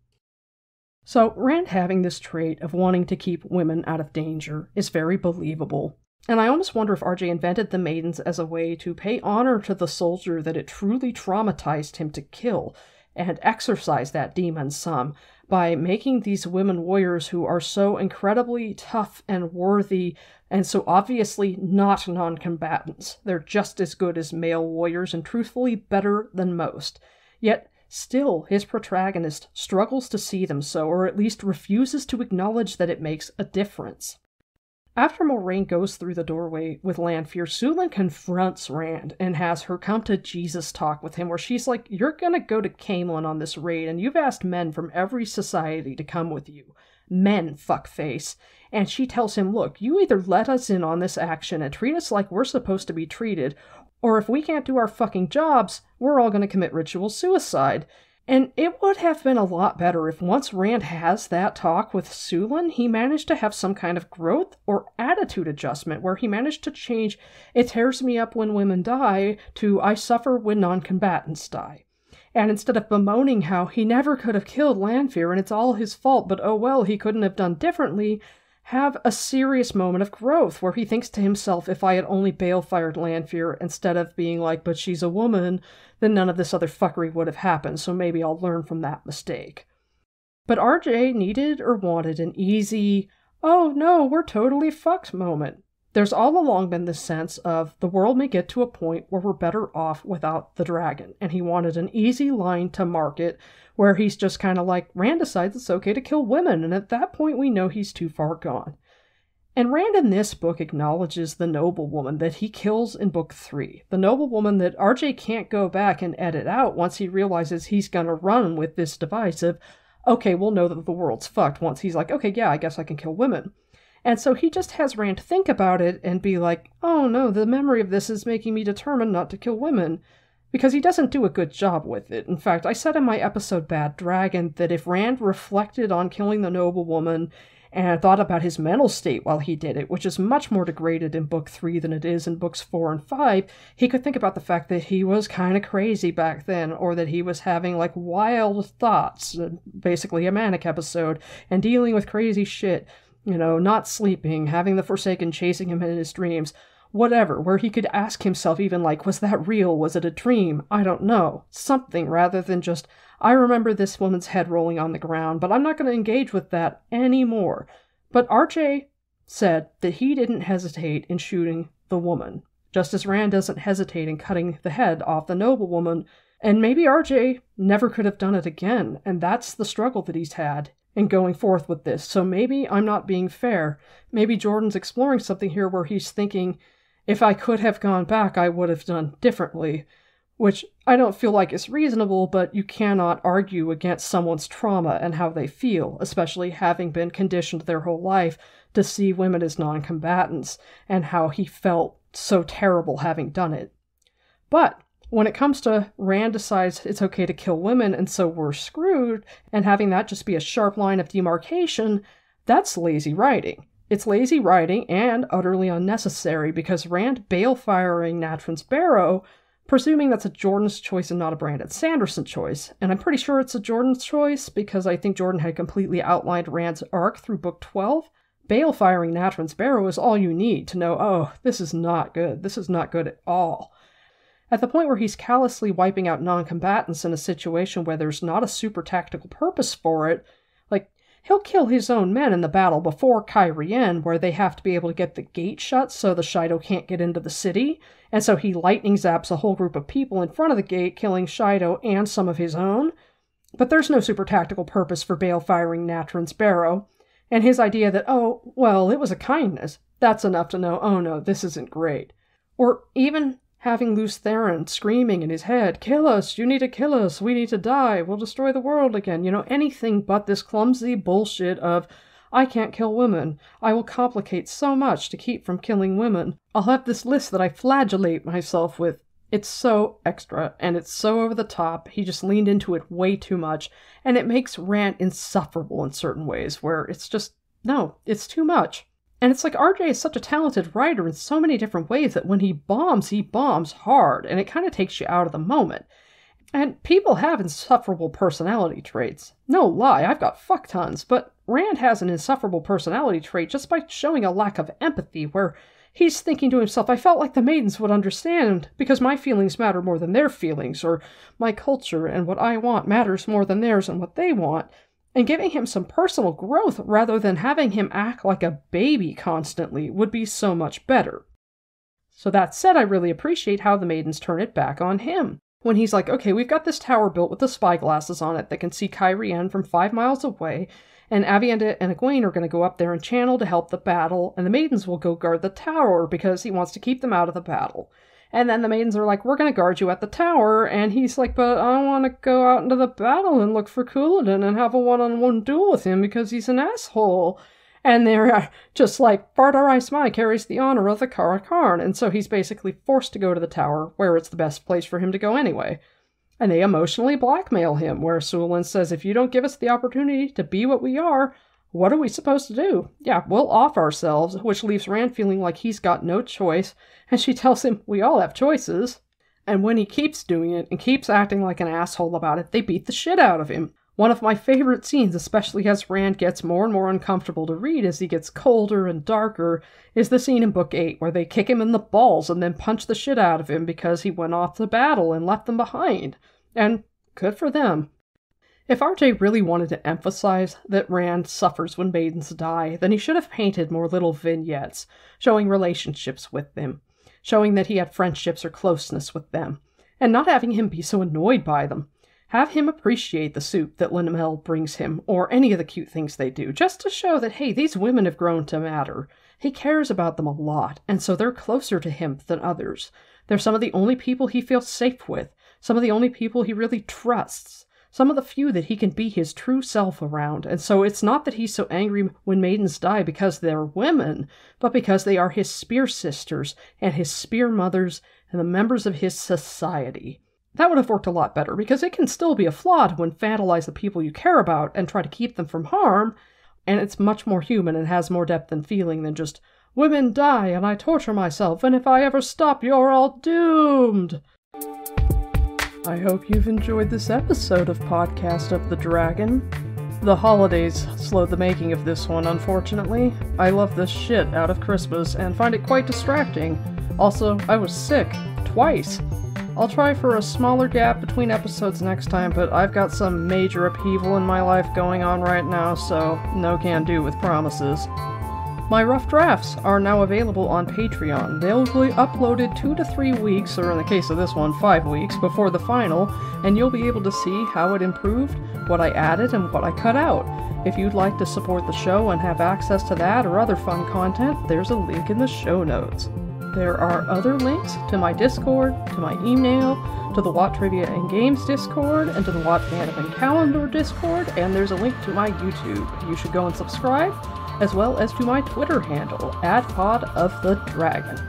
So Rand having this trait of wanting to keep women out of danger is very believable. And I almost wonder if R J invented the Maidens as a way to pay honor to the soldier that it truly traumatized him to kill, and exorcise that demon some, by making these women warriors who are so incredibly tough and worthy, and so obviously not non-combatants. They're just as good as male warriors, and truthfully better than most. Yet, still, his protagonist struggles to see them so, or at least refuses to acknowledge that it makes a difference. After Moraine goes through the doorway with Lanfear, Sulan confronts Rand and has her come to Jesus talk with him, where she's like, you're gonna go to Camelin on this raid, and you've asked men from every society to come with you. Men, fuckface. And she tells him, look, you either let us in on this action and treat us like we're supposed to be treated, or if we can't do our fucking jobs, we're all gonna commit ritual suicide. And it would have been a lot better if once Rand has that talk with Sulan, he managed to have some kind of growth or attitude adjustment where he managed to change, it tears me up when women die, to I suffer when non-combatants die. And instead of bemoaning how he never could have killed Lanfear and it's all his fault, but oh well, he couldn't have done differently, have a serious moment of growth where he thinks to himself, if I had only bale-fired Lanfear instead of being like, but she's a woman, then none of this other fuckery would have happened, so maybe I'll learn from that mistake. But R J needed or wanted an easy, oh no, we're totally fucked moment. There's all along been this sense of, the world may get to a point where we're better off without the dragon, and he wanted an easy line to mark it, where he's just kind of like, Rand decides it's okay to kill women, and at that point we know he's too far gone. And Rand in this book acknowledges the noblewoman that he kills in book three. The noblewoman that R J can't go back and edit out once he realizes he's gonna run with this device of, okay, we'll know that the world's fucked once he's like, okay, yeah, I guess I can kill women. And so he just has Rand think about it and be like, oh no, the memory of this is making me determined not to kill women. Because he doesn't do a good job with it. In fact, I said in my episode Bad Dragon that if Rand reflected on killing the noblewoman and thought about his mental state while he did it, which is much more degraded in book three than it is in books four and five, he could think about the fact that he was kind of crazy back then, or that he was having like wild thoughts, basically a manic episode, and dealing with crazy shit, you know, not sleeping, having the Forsaken chasing him in his dreams, whatever, where he could ask himself even like, was that real? Was it a dream? I don't know. Something rather than just, I remember this woman's head rolling on the ground, but I'm not going to engage with that anymore. But R J said that he didn't hesitate in shooting the woman, just as Rand doesn't hesitate in cutting the head off the noblewoman, and maybe R J never could have done it again, and that's the struggle that he's had in going forth with this. So maybe I'm not being fair. Maybe Jordan's exploring something here where he's thinking, if I could have gone back, I would have done differently, which I don't feel like is reasonable, but you cannot argue against someone's trauma and how they feel, especially having been conditioned their whole life to see women as non-combatants, and how he felt so terrible having done it. But when it comes to Rand decides it's okay to kill women and so we're screwed, and having that just be a sharp line of demarcation, that's lazy writing. It's lazy writing and utterly unnecessary, because Rand bale-firing Natran's Barrow, presuming that's a Jordan's choice and not a Brandon Sanderson choice, and I'm pretty sure it's a Jordan's choice because I think Jordan had completely outlined Rand's arc through book twelve, bale-firing Natran's Barrow is all you need to know, oh, this is not good, this is not good at all. At the point where he's callously wiping out non-combatants in a situation where there's not a super tactical purpose for it, like, he'll kill his own men in the battle before Cairhien, where they have to be able to get the gate shut so the Shaido can't get into the city, and so he lightning zaps a whole group of people in front of the gate, killing Shaido and some of his own. But there's no super tactical purpose for bale-firing Natran's Barrow, and his idea that, oh, well, it was a kindness, that's enough to know, oh no, this isn't great. Or even having Luce Theron screaming in his head, kill us, you need to kill us, we need to die, we'll destroy the world again, you know, anything but this clumsy bullshit of, I can't kill women, I will complicate so much to keep from killing women, I'll have this list that I flagellate myself with. It's so extra, and it's so over the top. He just leaned into it way too much, and it makes Rand insufferable in certain ways, where it's just, no, it's too much. And it's like R J is such a talented writer in so many different ways that when he bombs, he bombs hard, and it kind of takes you out of the moment. And people have insufferable personality traits. No lie, I've got fuck tons, but Rand has an insufferable personality trait just by showing a lack of empathy, where he's thinking to himself, I felt like the maidens would understand because my feelings matter more than their feelings, or my culture and what I want matters more than theirs and what they want, and giving him some personal growth rather than having him act like a baby constantly would be so much better. So that said, I really appreciate how the maidens turn it back on him. When he's like, okay, we've got this tower built with the spyglasses on it that can see Cairhien from five miles away, and Aviendha and Egwene are going to go up there and channel to help the battle, and the maidens will go guard the tower because he wants to keep them out of the battle. And then the maidens are like, we're going to guard you at the tower, and he's like, but I want to go out into the battle and look for Couladin and have a one-on-one duel with him because he's an asshole. And they're just like, Bardar Ismai carries the honor of the Karakarn, and so he's basically forced to go to the tower, where it's the best place for him to go anyway. And they emotionally blackmail him, where Sulan says, if you don't give us the opportunity to be what we are, what are we supposed to do? Yeah, we'll off ourselves, which leaves Rand feeling like he's got no choice, and she tells him, we all have choices. And when he keeps doing it, and keeps acting like an asshole about it, they beat the shit out of him. One of my favorite scenes, especially as Rand gets more and more uncomfortable to read as he gets colder and darker, is the scene in Book eight where they kick him in the balls and then punch the shit out of him because he went off to battle and left them behind. And good for them. If R J really wanted to emphasize that Rand suffers when maidens die, then he should have painted more little vignettes, showing relationships with them, showing that he had friendships or closeness with them, and not having him be so annoyed by them. Have him appreciate the soup that Linamel brings him, or any of the cute things they do, just to show that, hey, these women have grown to matter. He cares about them a lot, and so they're closer to him than others. They're some of the only people he feels safe with, some of the only people he really trusts, some of the few that he can be his true self around, and so it's not that he's so angry when maidens die because they're women, but because they are his spear sisters, and his spear mothers, and the members of his society. That would have worked a lot better, because it can still be a flaw to infantilize the people you care about and try to keep them from harm, and it's much more human and has more depth and feeling than just, women die and I torture myself, and if I ever stop, you're all doomed! I hope you've enjoyed this episode of Podcast of the Dragon. The holidays slowed the making of this one, unfortunately. I love the shit out of Christmas and find it quite distracting. Also, I was sick. Twice. I'll try for a smaller gap between episodes next time, but I've got some major upheaval in my life going on right now, so no can do with promises. My rough drafts are now available on Patreon. They'll be uploaded two to three weeks, or in the case of this one, five weeks, before the final, and you'll be able to see how it improved, what I added, and what I cut out. If you'd like to support the show and have access to that or other fun content, there's a link in the show notes. There are other links to my Discord, to my email, to the Watt Trivia and Games Discord, and to the Watt Fandom and Calendar Discord, and there's a link to my YouTube. You should go and subscribe, as well as to my Twitter handle, at pod of the dragon.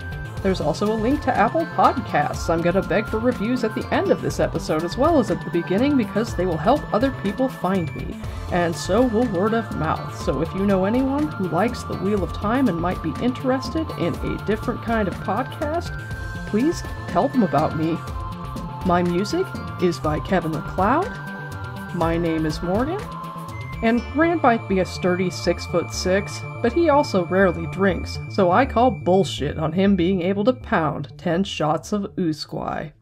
There's also a link to Apple Podcasts. I'm going to beg for reviews at the end of this episode as well as at the beginning because they will help other people find me, and so will word of mouth. So if you know anyone who likes the Wheel of Time and might be interested in a different kind of podcast, please tell them about me. My music is by Kevin MacLeod. My name is Morgan. And Rand might be a sturdy six foot six, but he also rarely drinks, so I call bullshit on him being able to pound ten shots of Usquai.